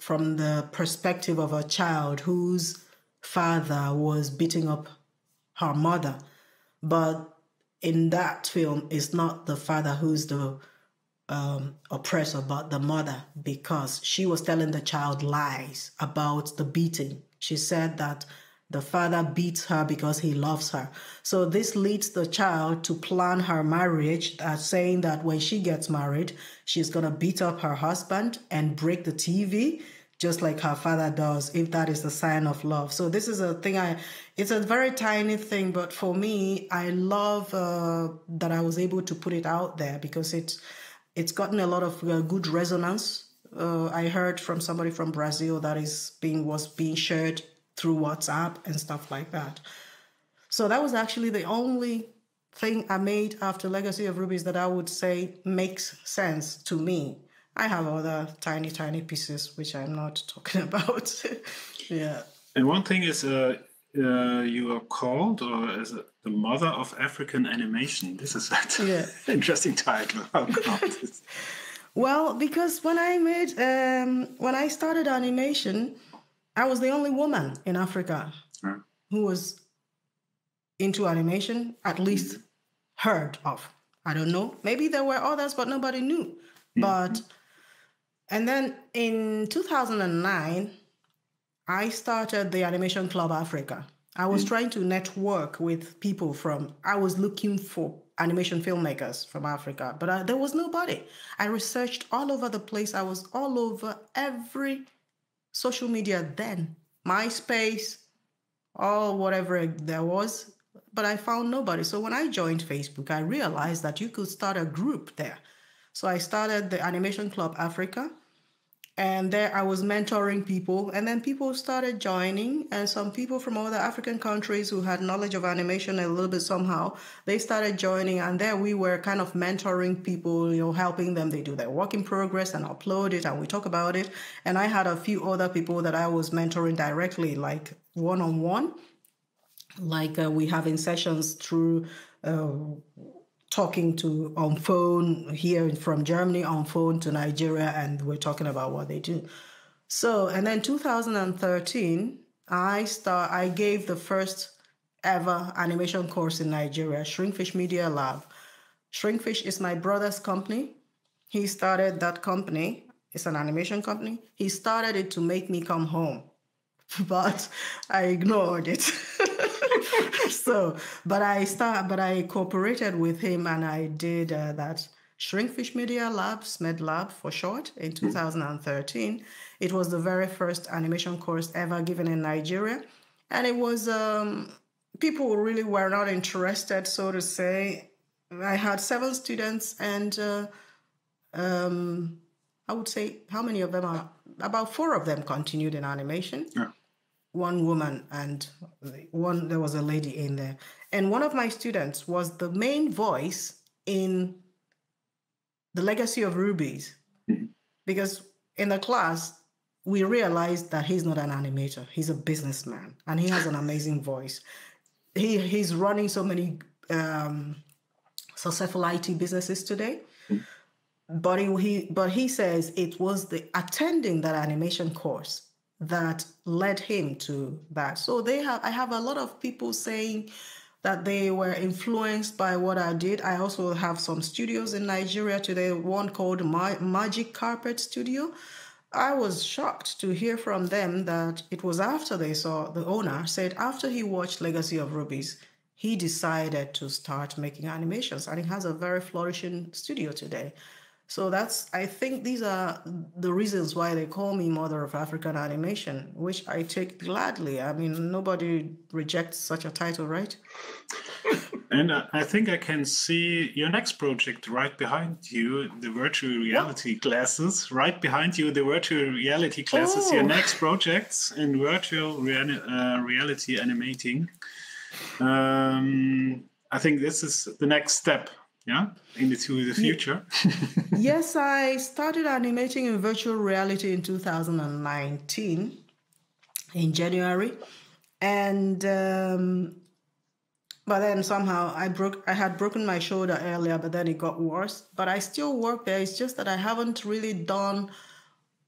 from the perspective of a child whose father was beating up her mother. But in that film, it's not the father who's the Um, oppressor, but the mother, because she was telling the child lies about the beating. She said that The father beats her because he loves her. So this leads the child to plan her marriage, uh, saying that when she gets married, she's going to beat up her husband and break the T V, just like her father does, if that is the sign of love. So this is a thing I, it's a very tiny thing, but for me, I love uh, that I was able to put it out there because it's, it's gotten a lot of uh, good resonance. Uh, I heard from somebody from Brazil that is being, was being shared through WhatsApp and stuff like that. So that was actually the only thing I made after Legacy of Rubies that I would say makes sense to me. I have other tiny, tiny pieces, which I'm not talking about. Yeah. And one thing is, uh, uh, you are called or is it the mother of African animation. This is that yeah. Interesting title. How come? Well, because when I made, um, when I started animation, I was the only woman in Africa who was into animation, at least heard of. I don't know. Maybe there were others, but nobody knew. But, and then in two thousand nine, I started the Animation Club Africa. I was trying to network with people from, I was looking for animation filmmakers from Africa, but I, there was nobody. I researched all over the place. I was all over every social media then, MySpace, all whatever there was, but I found nobody. So when I joined Facebook, I realized that you could start a group there. So I started the Animation Club Africa, and there I was mentoring people, and then people started joining, and some people from other African countries who had knowledge of animation a little bit somehow, they started joining, and there we were kind of mentoring people, you know, helping them. They do their work in progress and upload it, and we talk about it. And I had a few other people that I was mentoring directly, like one-on-one, like uh, we have in sessions through... Uh, talking to on phone here from Germany, on phone to Nigeria, and we're talking about what they do. So, and then two thousand thirteen, I start, I gave the first ever animation course in Nigeria, Shrinkfish Media Lab. Shrinkfish is my brother's company. He started that company. It's an animation company. He started it to make me come home, but I ignored it. So, but I start, but I cooperated with him, and I did uh, that Shrinkfish Media Lab, S M E D Lab for short, in two thousand thirteen. It was the very first animation course ever given in Nigeria, and it was um, people really were not interested, so to say. I had seven students, and uh, um, I would say how many of them are about four of them continued in animation. Yeah. One woman and one, there was a lady in there. And one of my students was the main voice in the Legacy of Rubies. Mm-hmm. Because in the class, we realized that he's not an animator. He's a businessman, and he has an amazing voice. He He's running so many um, successful I T businesses today. Mm-hmm. But he, he, but he says it was the attending that animation course that led him to that. So they have, I have a lot of people saying that they were influenced by what I did. I also have some studios in Nigeria today, one called Ma Magic Carpet Studio. I was shocked to hear from them that it was after they saw, the owner said after he watched Legacy of Rubies, he decided to start making animations, and he has a very flourishing studio today. So that's, I think these are the reasons why they call me Mother of African Animation, which I take gladly. I mean, nobody rejects such a title, right? And uh, I think I can see your next project right behind you, the virtual reality what? classes. Right behind you, the virtual reality classes, oh. Your next projects in virtual rea uh, reality animating. Um, I think this is the next step. Yeah, into the future. Yes, I started animating in virtual reality in two thousand nineteen, in January, and um, but then somehow I broke. I had broken my shoulder earlier, but then it got worse. But I still work there. It's just that I haven't really done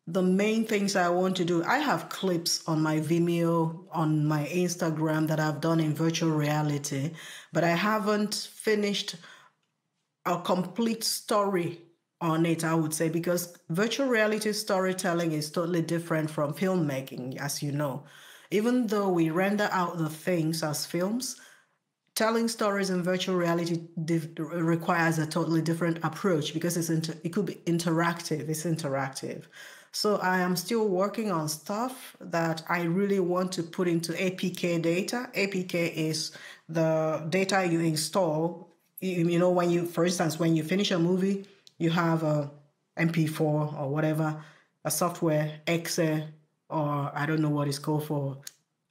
the main things I want to do. I have clips on my Vimeo, on my Instagram that I've done in virtual reality, but I haven't finished a complete story on it, I would say, because virtual reality storytelling is totally different from filmmaking, as you know. Even though we render out the things as films, telling stories in virtual reality requires a totally different approach because it's inter it could be interactive. It's interactive. So I am still working on stuff that I really want to put into A P K data. A P K is the data you install. You, you know, when you, for instance, when you finish a movie, you have a M P four or whatever, a software, Excel, or I don't know what it's called for,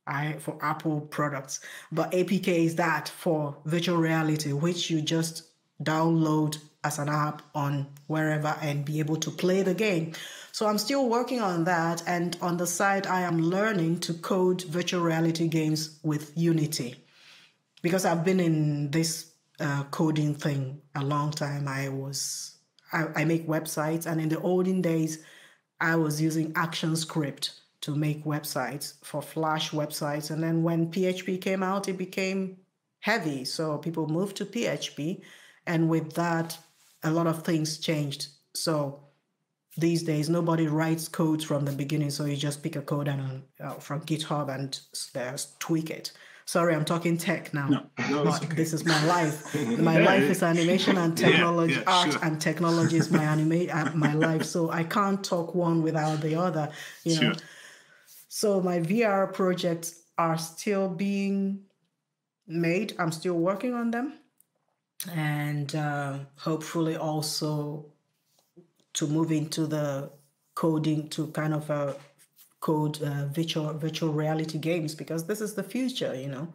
I, for Apple products. But A P K is that for virtual reality, which you just download as an app on wherever and be able to play the game. So I'm still working on that, and on the side I am learning to code virtual reality games with Unity, because I've been in this uh, coding thing a long time. I was I, I make websites, and in the olden days I was using ActionScript to make websites for Flash websites, and then when P H P came out it became heavy, so people moved to P H P, and with that a lot of things changed. So these days, nobody writes codes from the beginning, so you just pick a code and uh, from GitHub and uh, tweak it. Sorry, I'm talking tech now. No, no, but okay. This is my life. My yeah, life is animation and technology. Yeah, yeah, art sure. And technology is my anima uh, my life. So I can't talk one without the other. You know. Sure. So my V R projects are still being made. I'm still working on them, and uh, hopefully also to move into the coding, to kind of uh, code uh, virtual virtual reality games, because this is the future, you know,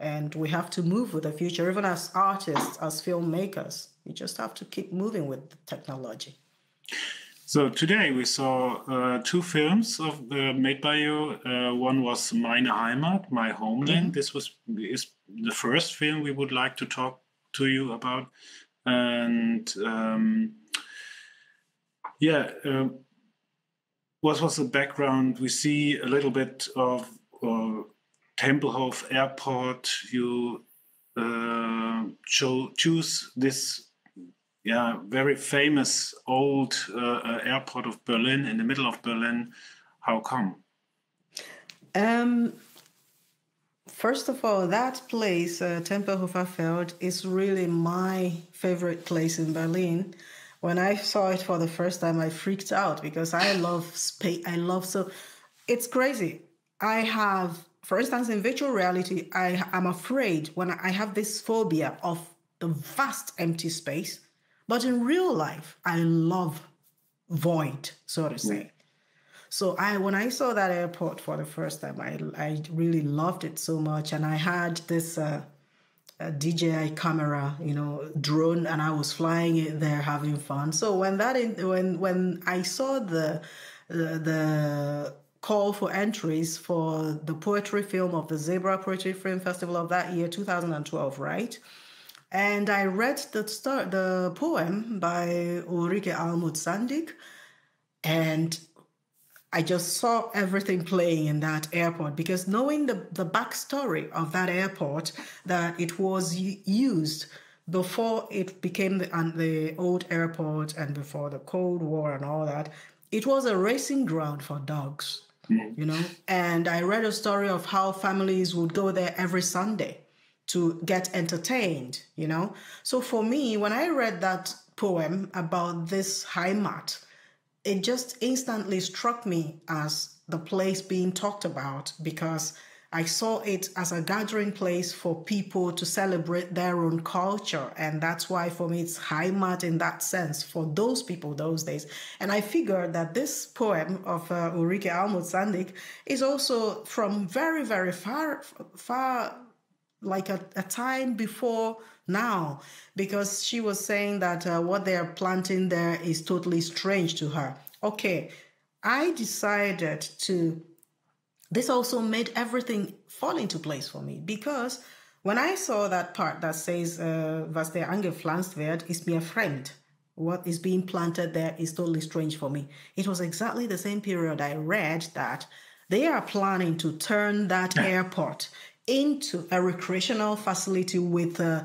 and we have to move with the future. Even as artists, as filmmakers, you just have to keep moving with the technology. So today we saw uh, two films of uh, made by you. Uh, one was Meine Heimat, My Homeland. Mm-hmm. This was is the first film we would like to talk to you about, and. Um, Yeah, uh, what was the background? We see a little bit of uh, Tempelhof Airport. You uh, cho choose this, yeah, very famous old uh, airport of Berlin, in the middle of Berlin. How come? Um, first of all, that place, uh, Tempelhofer Feld, is really my favorite place in Berlin. When I saw it for the first time, I freaked out because I love space. I love, so it's crazy. I have, for instance, in virtual reality, I am afraid when I have this phobia of the vast empty space. But in real life, I love void, so to say. So I, when I saw that airport for the first time, I, I really loved it so much. And I had this... Uh, A D J I camera, you know, drone, and I was flying it there, having fun. So when that, in, when when I saw the, the the call for entries for the poetry film of the Zebra Poetry Film Festival of that year, two thousand twelve, right? And I read the start the poem by Ulrike Almut Sandig, and I just saw everything playing in that airport, because knowing the, the backstory of that airport, that it was used before it became the, and the old airport and before the Cold War and all that, it was a racing ground for dogs, mm-hmm. you know. And I read a story of how families would go there every Sunday to get entertained, you know. So for me, when I read that poem about this Heimat, it just instantly struck me as the place being talked about, because I saw it as a gathering place for people to celebrate their own culture. And that's why for me it's Heimat in that sense for those people those days. And I figured that this poem of uh, Ulrike Almut Sandig is also from very, very far, far like a, a time before now, because she was saying that uh, what they are planting there is totally strange to her. Okay, I decided to, this also made everything fall into place for me, because when I saw that part that says, uh, was der angepflanzt wird, ist mir fremd. What is being planted there is totally strange for me. It was exactly the same period I read that they are planning to turn that airport into a recreational facility with uh,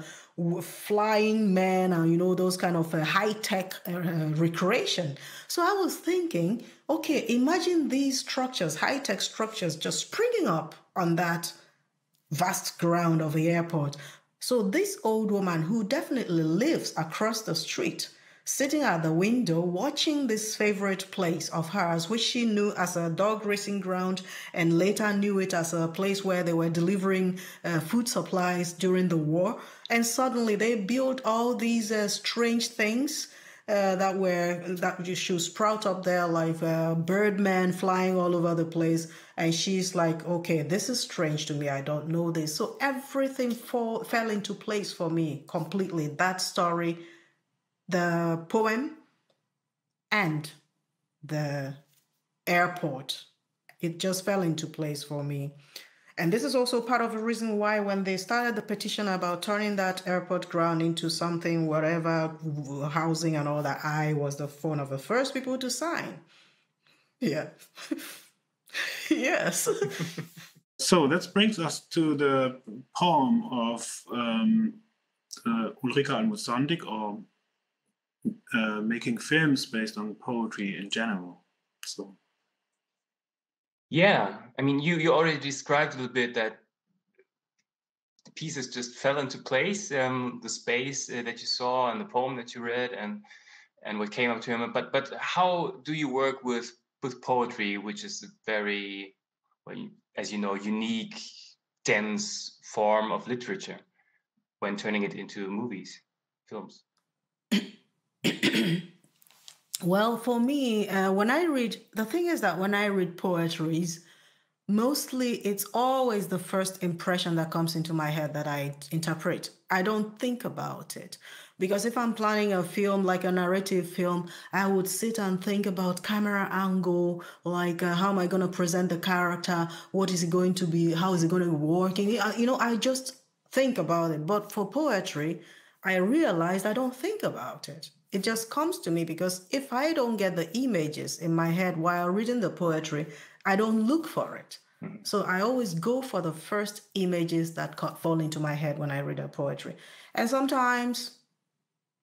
flying men and, you know, those kind of uh, high-tech uh, recreation. So I was thinking, okay, imagine these structures, high-tech structures, just springing up on that vast ground of the airport. So this old woman, who definitely lives across the street, sitting at the window watching this favorite place of hers, which she knew as a dog racing ground and later knew it as a place where they were delivering uh, food supplies during the war. And suddenly they built all these uh, strange things uh, that were that should sprout up there, like uh, birdmen flying all over the place. And she's like, okay, this is strange to me. I don't know this. So everything fall, fell into place for me completely. That story, the poem, and the airport. It just fell into place for me. And this is also part of the reason why when they started the petition about turning that airport ground into something, whatever, housing and all that, I was the one of the first people to sign. Yeah. Yes. So that brings us to the poem of um, uh, Ulrike Almut Sandig, or Uh, making films based on poetry in general. So yeah, I mean, you you already described a little bit that the pieces just fell into place, um, the space uh, that you saw and the poem that you read and and what came up to him. But but how do you work with with poetry, which is a very, well, as you know, unique, dense form of literature, when turning it into movies, films? Well, for me, uh, when I read, the thing is that when I read poetries, mostly it's always the first impression that comes into my head that I interpret. I don't think about it. Because if I'm planning a film, like a narrative film, I would sit and think about camera angle, like uh, how am I going to present the character? What is it going to be? How is it going to be working? You know, I just think about it. But for poetry, I realized I don't think about it. It just comes to me, because if I don't get the images in my head while reading the poetry, I don't look for it. Mm-hmm. So I always go for the first images that fall into my head when I read a poetry. And sometimes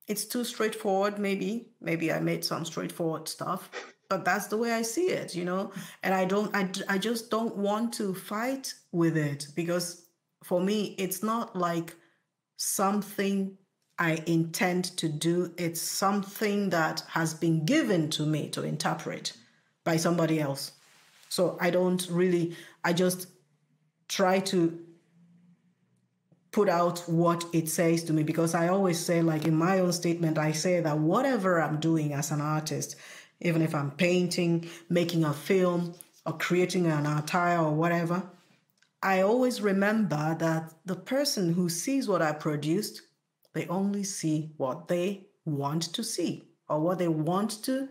it's too straightforward, maybe. Maybe I made some straightforward stuff, but that's the way I see it, you know? And I don't, I, I just don't want to fight with it, because for me, it's not like something I intend to do. It's something that has been given to me to interpret by somebody else. So I don't really, I just try to put out what it says to me, because I always say, like in my own statement, I say that whatever I'm doing as an artist, even if I'm painting, making a film, or creating an attire or whatever, I always remember that the person who sees what I produced, they only see what they want to see or what they want to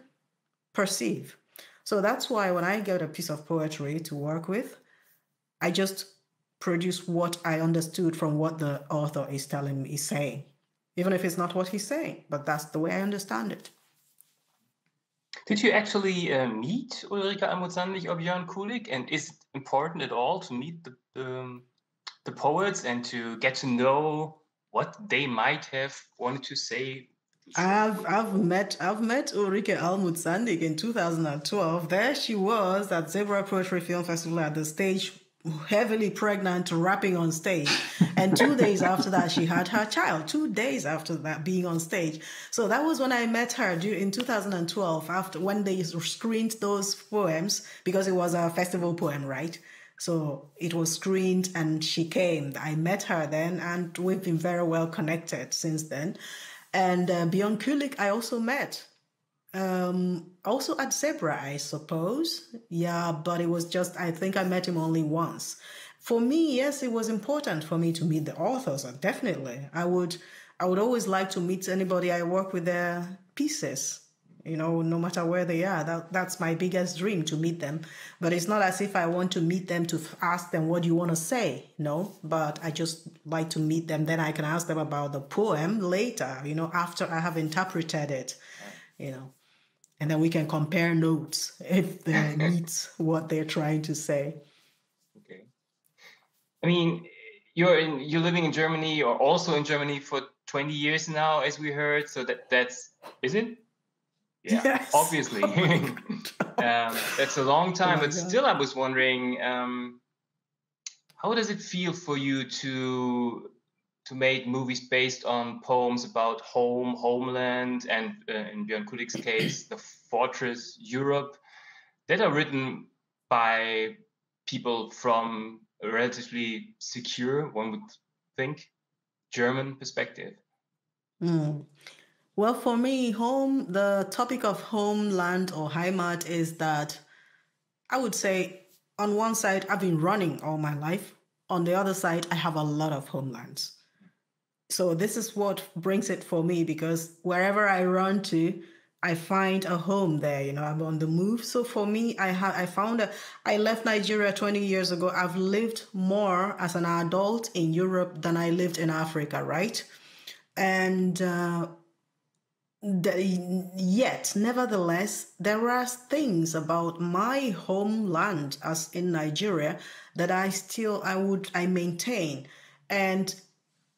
perceive. So that's why when I get a piece of poetry to work with, I just produce what I understood from what the author is telling me, is saying, even if it's not what he's saying, but that's the way I understand it. Did you actually uh, meet Ulrike Almut Sandig or Björn Kuhlig? And is it important at all to meet the, um, the poets and to get to know what they might have wanted to say? I've I've met I've met Ulrike Almut Sandig in two thousand twelve. There she was at Zebra Poetry Film Festival at the stage, heavily pregnant, rapping on stage. And two days after that, she had her child. Two days after that, being on stage. So that was when I met her in two thousand twelve. After when they screened those poems, because it was a festival poem, right? So it was screened and she came. I met her then, and we've been very well connected since then. And uh, Björn Kuhlig, I also met. Um, also at Zebra, I suppose. Yeah, but it was just, I think I met him only once. For me, yes, it was important for me to meet the authors, definitely. I would, I would always like to meet anybody I work with their pieces. You know, no matter where they are, that, that's my biggest dream, to meet them. But it's not as if I want to meet them to ask them, what do you want to say? No, but I just like to meet them. Then I can ask them about the poem later, you know, after I have interpreted it, you know, and then we can compare notes if they meet what they're trying to say. Okay. I mean, you're in, you're living in Germany, or also in Germany for twenty years now, as we heard. So that that's is it? Yeah, yes. Obviously. um, that's a long time. Oh but God. Still, I was wondering, um, how does it feel for you to to make movies based on poems about home, homeland, and uh, in Björn Kuhlig's case, the fortress Europe, that are written by people from a relatively secure, one would think, German perspective? Mm. Well, for me, home, the topic of homeland or Heimat is that I would say on one side, I've been running all my life. On the other side, I have a lot of homelands. So this is what brings it for me, because wherever I run to, I find a home there, you know, I'm on the move. So for me, I have I found a, I left Nigeria twenty years ago. I've lived more as an adult in Europe than I lived in Africa, right? And uh, the, yet, nevertheless, there are things about my homeland as in Nigeria that I still, I would, I maintain. And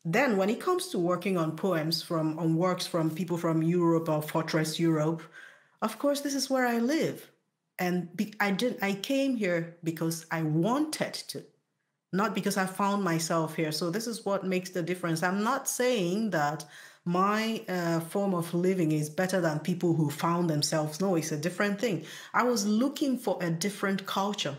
then when it comes to working on poems from, on works from people from Europe or Fortress Europe, of course, this is where I live. And be, I, did, I came here because I wanted to, not because I found myself here. So this is what makes the difference. I'm not saying that my uh, form of living is better than people who found themselves. No, it's a different thing. I was looking for a different culture.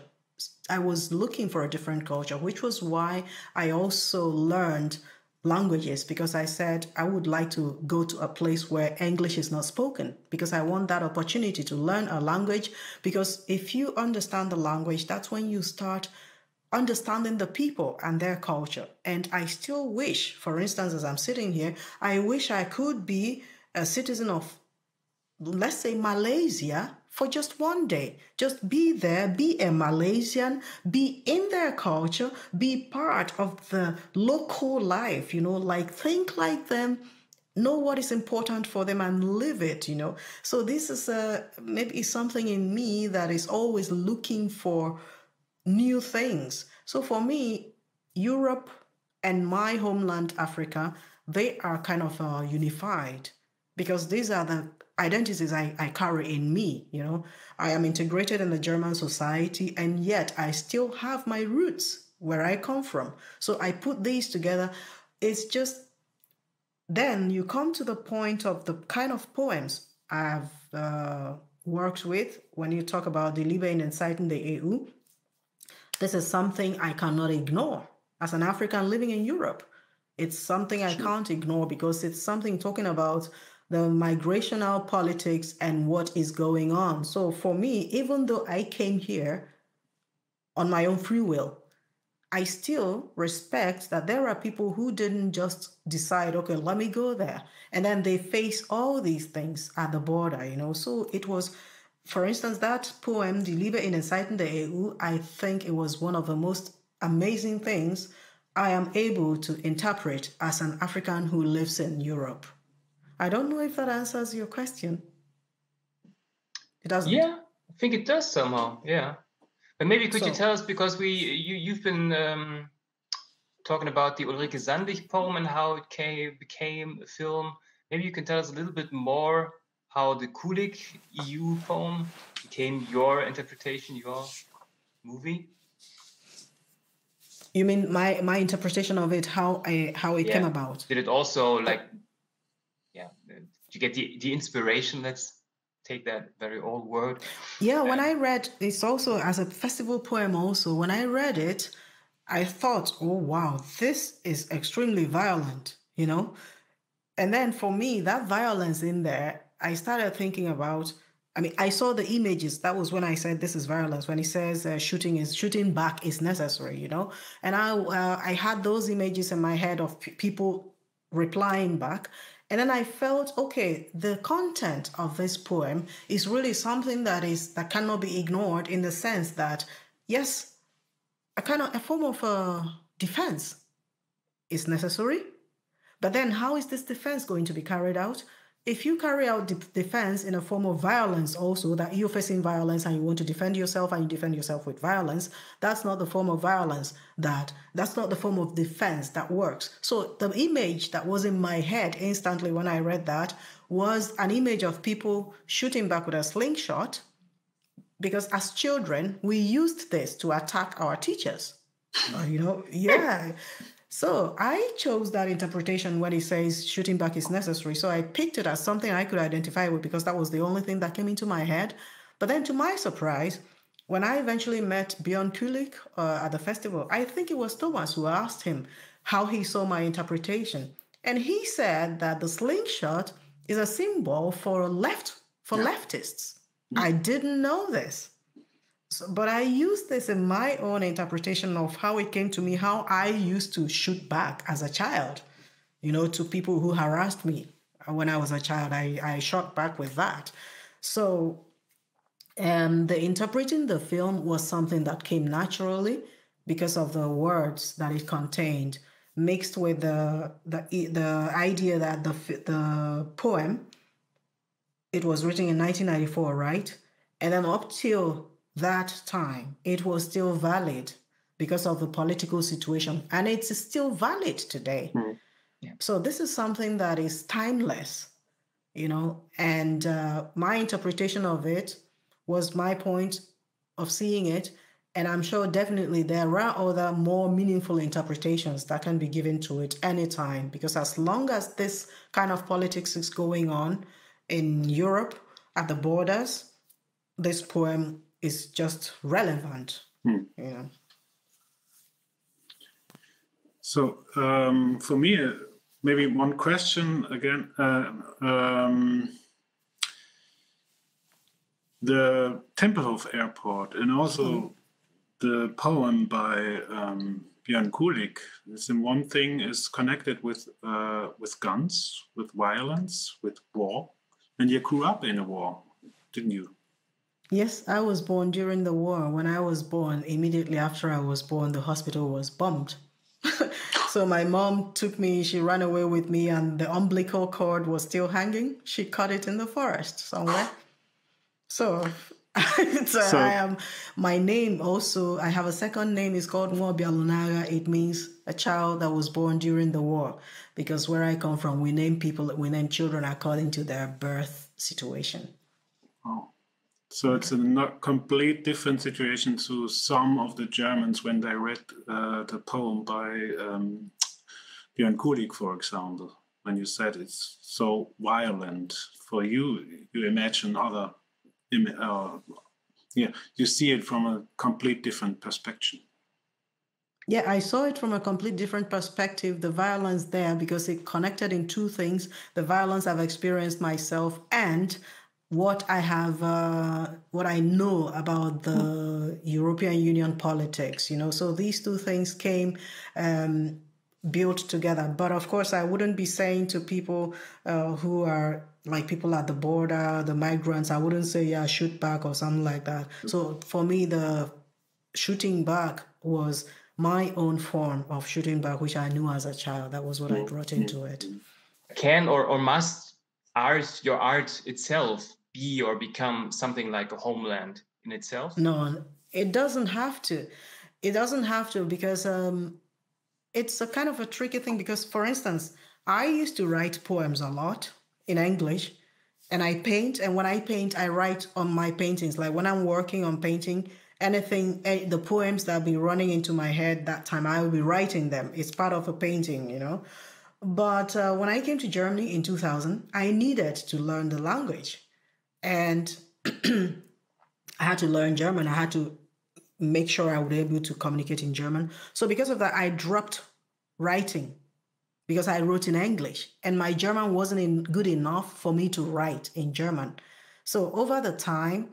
I was looking for a different culture, which was why I also learned languages, because I said I would like to go to a place where English is not spoken, because I want that opportunity to learn a language. Because if you understand the language, that's when you start understanding the people and their culture. And I still wish, for instance, as I'm sitting here, I wish I could be a citizen of, let's say, Malaysia for just one day. Just be there, be a Malaysian, be in their culture, be part of the local life, you know, like think like them, know what is important for them and live it, you know. So this is a, maybe something in me that is always looking for new things. So for me, Europe and my homeland, Africa, they are kind of uh, unified, because these are the identities I, I carry in me, you know. I am integrated in the German society, and yet I still have my roots where I come from. So I put these together. It's just, then you come to the point of the kind of poems I've uh, worked with. When you talk about Die Liebe in den Zeiten der E U, this is something I cannot ignore. As an African living in Europe, it's something I can't ignore, because it's something talking about the migrational politics and what is going on. So for me, even though I came here on my own free will, I still respect that there are people who didn't just decide, okay, let me go there. And then they face all these things at the border, you know. So it was, for instance, that poem, Die Liebe in den Zeiten der E U, I think it was one of the most amazing things I am able to interpret as an African who lives in Europe. I don't know if that answers your question. It doesn't. Yeah, I think it does somehow. Yeah, but maybe could so, you tell us, because we you you've been um, talking about the Ulrike Sandig poem and how it came became a film. Maybe you can tell us a little bit more how the Kulik E U poem became your interpretation, your movie. You mean my my interpretation of it, how I how it yeah. came about? Did it also like? Yeah, you get the, the inspiration. Let's take that very old word. Yeah, when I read, it's also as a festival poem also, when I read it, I thought, oh, wow, this is extremely violent, you know. And then for me, that violence in there, I started thinking about, I mean, I saw the images. That was when I said this is violence, when he says uh, shooting is shooting back is necessary, you know. And I, uh, I had those images in my head of p people replying back. And then I felt, okay, the content of this poem is really something that is that cannot be ignored, in the sense that, yes, a kind of a form of uh, defense is necessary. But then how is this defense going to be carried out? if you carry out de defense in a form of violence also, that you're facing violence and you want to defend yourself and you defend yourself with violence, that's not the form of violence that, that's not the form of defense that works. So the image that was in my head instantly when I read that was an image of people shooting back with a slingshot, because as children, we used this to attack our teachers, you know, yeah. So I chose that interpretation when he says shooting back is necessary. So I picked it as something I could identify with because that was the only thing that came into my head. But then to my surprise, when I eventually met Björn Kuhlig uh, at the festival, I think it was Thomas who asked him how he saw my interpretation. And he said that the slingshot is a symbol for left for yeah. leftists. Yeah. I didn't know this. So, but I used this in my own interpretation of how it came to me, how I used to shoot back as a child, you know, to people who harassed me when I was a child. I, I shot back with that. So um, the interpreting the film was something that came naturally because of the words that it contained, mixed with the, the, the idea that the, the poem, it was written in nineteen ninety-four, right? And then up till that time, it was still valid because of the political situation, and it's still valid today. Mm. Yeah. So this is something that is timeless, you know, and uh, my interpretation of it was my point of seeing it. And I'm sure definitely there are other more meaningful interpretations that can be given to it anytime, because as long as this kind of politics is going on in Europe at the borders, this poem is just relevant. Hmm. Yeah. So um, for me, uh, maybe one question again. Uh, um, the Tempelhof Airport and also hmm. the poem by um, Björn Kuhlig is in one thing is connected with, uh, with guns, with violence, with war. And you grew up in a war, didn't you? Yes, I was born during the war. When I was born, immediately after I was born, the hospital was bombed. So my mom took me, she ran away with me, and the umbilical cord was still hanging. She cut it in the forest somewhere. So, so uh, I am, my name also, I have a second name, it's called Mwabialunaga. It means a child that was born during the war. Because where I come from, we name people, we name children according to their birth situation. Oh. So it's a not complete different situation to some of the Germans when they read uh, the poem by um, Björn Kuhlig, for example. When you said it's so violent for you, you imagine other, uh, yeah, you see it from a complete different perspective. Yeah, I saw it from a complete different perspective, the violence there, because it connected in two things: the violence I've experienced myself and what I have, uh, what I know about the European Union politics, you know. So these two things came um, built together. But of course, I wouldn't be saying to people uh, who are like people at the border, the migrants, I wouldn't say, yeah, shoot back or something like that. So for me, the shooting back was my own form of shooting back, which I knew as a child. That was what I brought into it. Can or, or must art, your art itself, be or become something like a homeland in itself? No, it doesn't have to. It doesn't have to, because um, it's a kind of a tricky thing. Because, for instance, I used to write poems a lot in English, and I paint. And when I paint, I write on my paintings. Like when I'm working on painting, anything, the poems that have been running into my head that time, I will be writing them. It's part of a painting, you know. But uh, when I came to Germany in two thousand, I needed to learn the language. And I had to learn German. I had to make sure I would be able to communicate in German. So because of that, I dropped writing because I wrote in English. And my German wasn't in good enough for me to write in German. So over the time,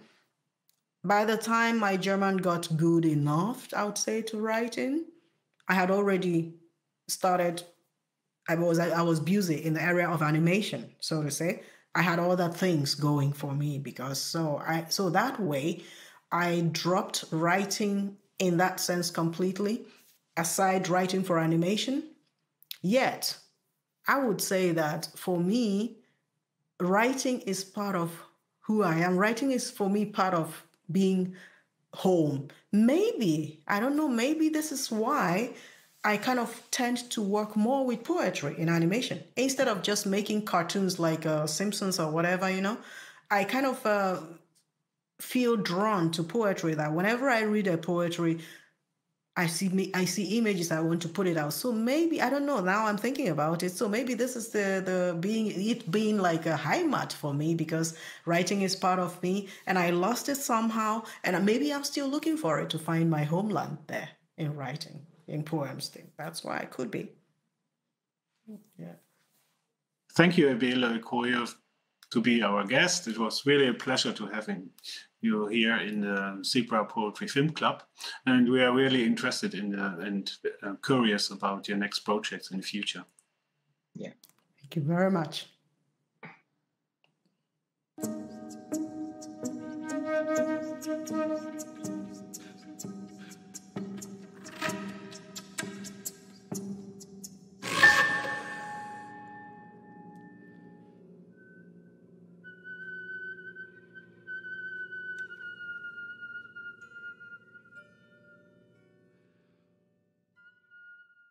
by the time my German got good enough, I would say, to write in, I had already started... I was I was busy in the area of animation, so to say. I had all the things going for me because so I so that way I dropped writing in that sense completely, aside writing for animation. Yet I would say that for me, writing is part of who I am. Writing is, for me, part of being home. Maybe, I don't know, maybe this is why I kind of tend to work more with poetry in animation. Instead of just making cartoons like uh, Simpsons or whatever, you know, I kind of uh, feel drawn to poetry, that whenever I read a poetry, I see me, I see images, I want to put it out. So maybe, I don't know, now I'm thinking about it. So maybe this is the, the being, it being like a Heimat for me, because writing is part of me and I lost it somehow. And maybe I'm still looking for it to find my homeland there in writing, in poems. That's why it could be. Yeah. Thank you, Ebele Okoye, to be our guest. It was really a pleasure to have him. You're here in the Zebra Poetry Film Club, and we are really interested in the, and uh, curious about your next projects in the future. Yeah, thank you very much.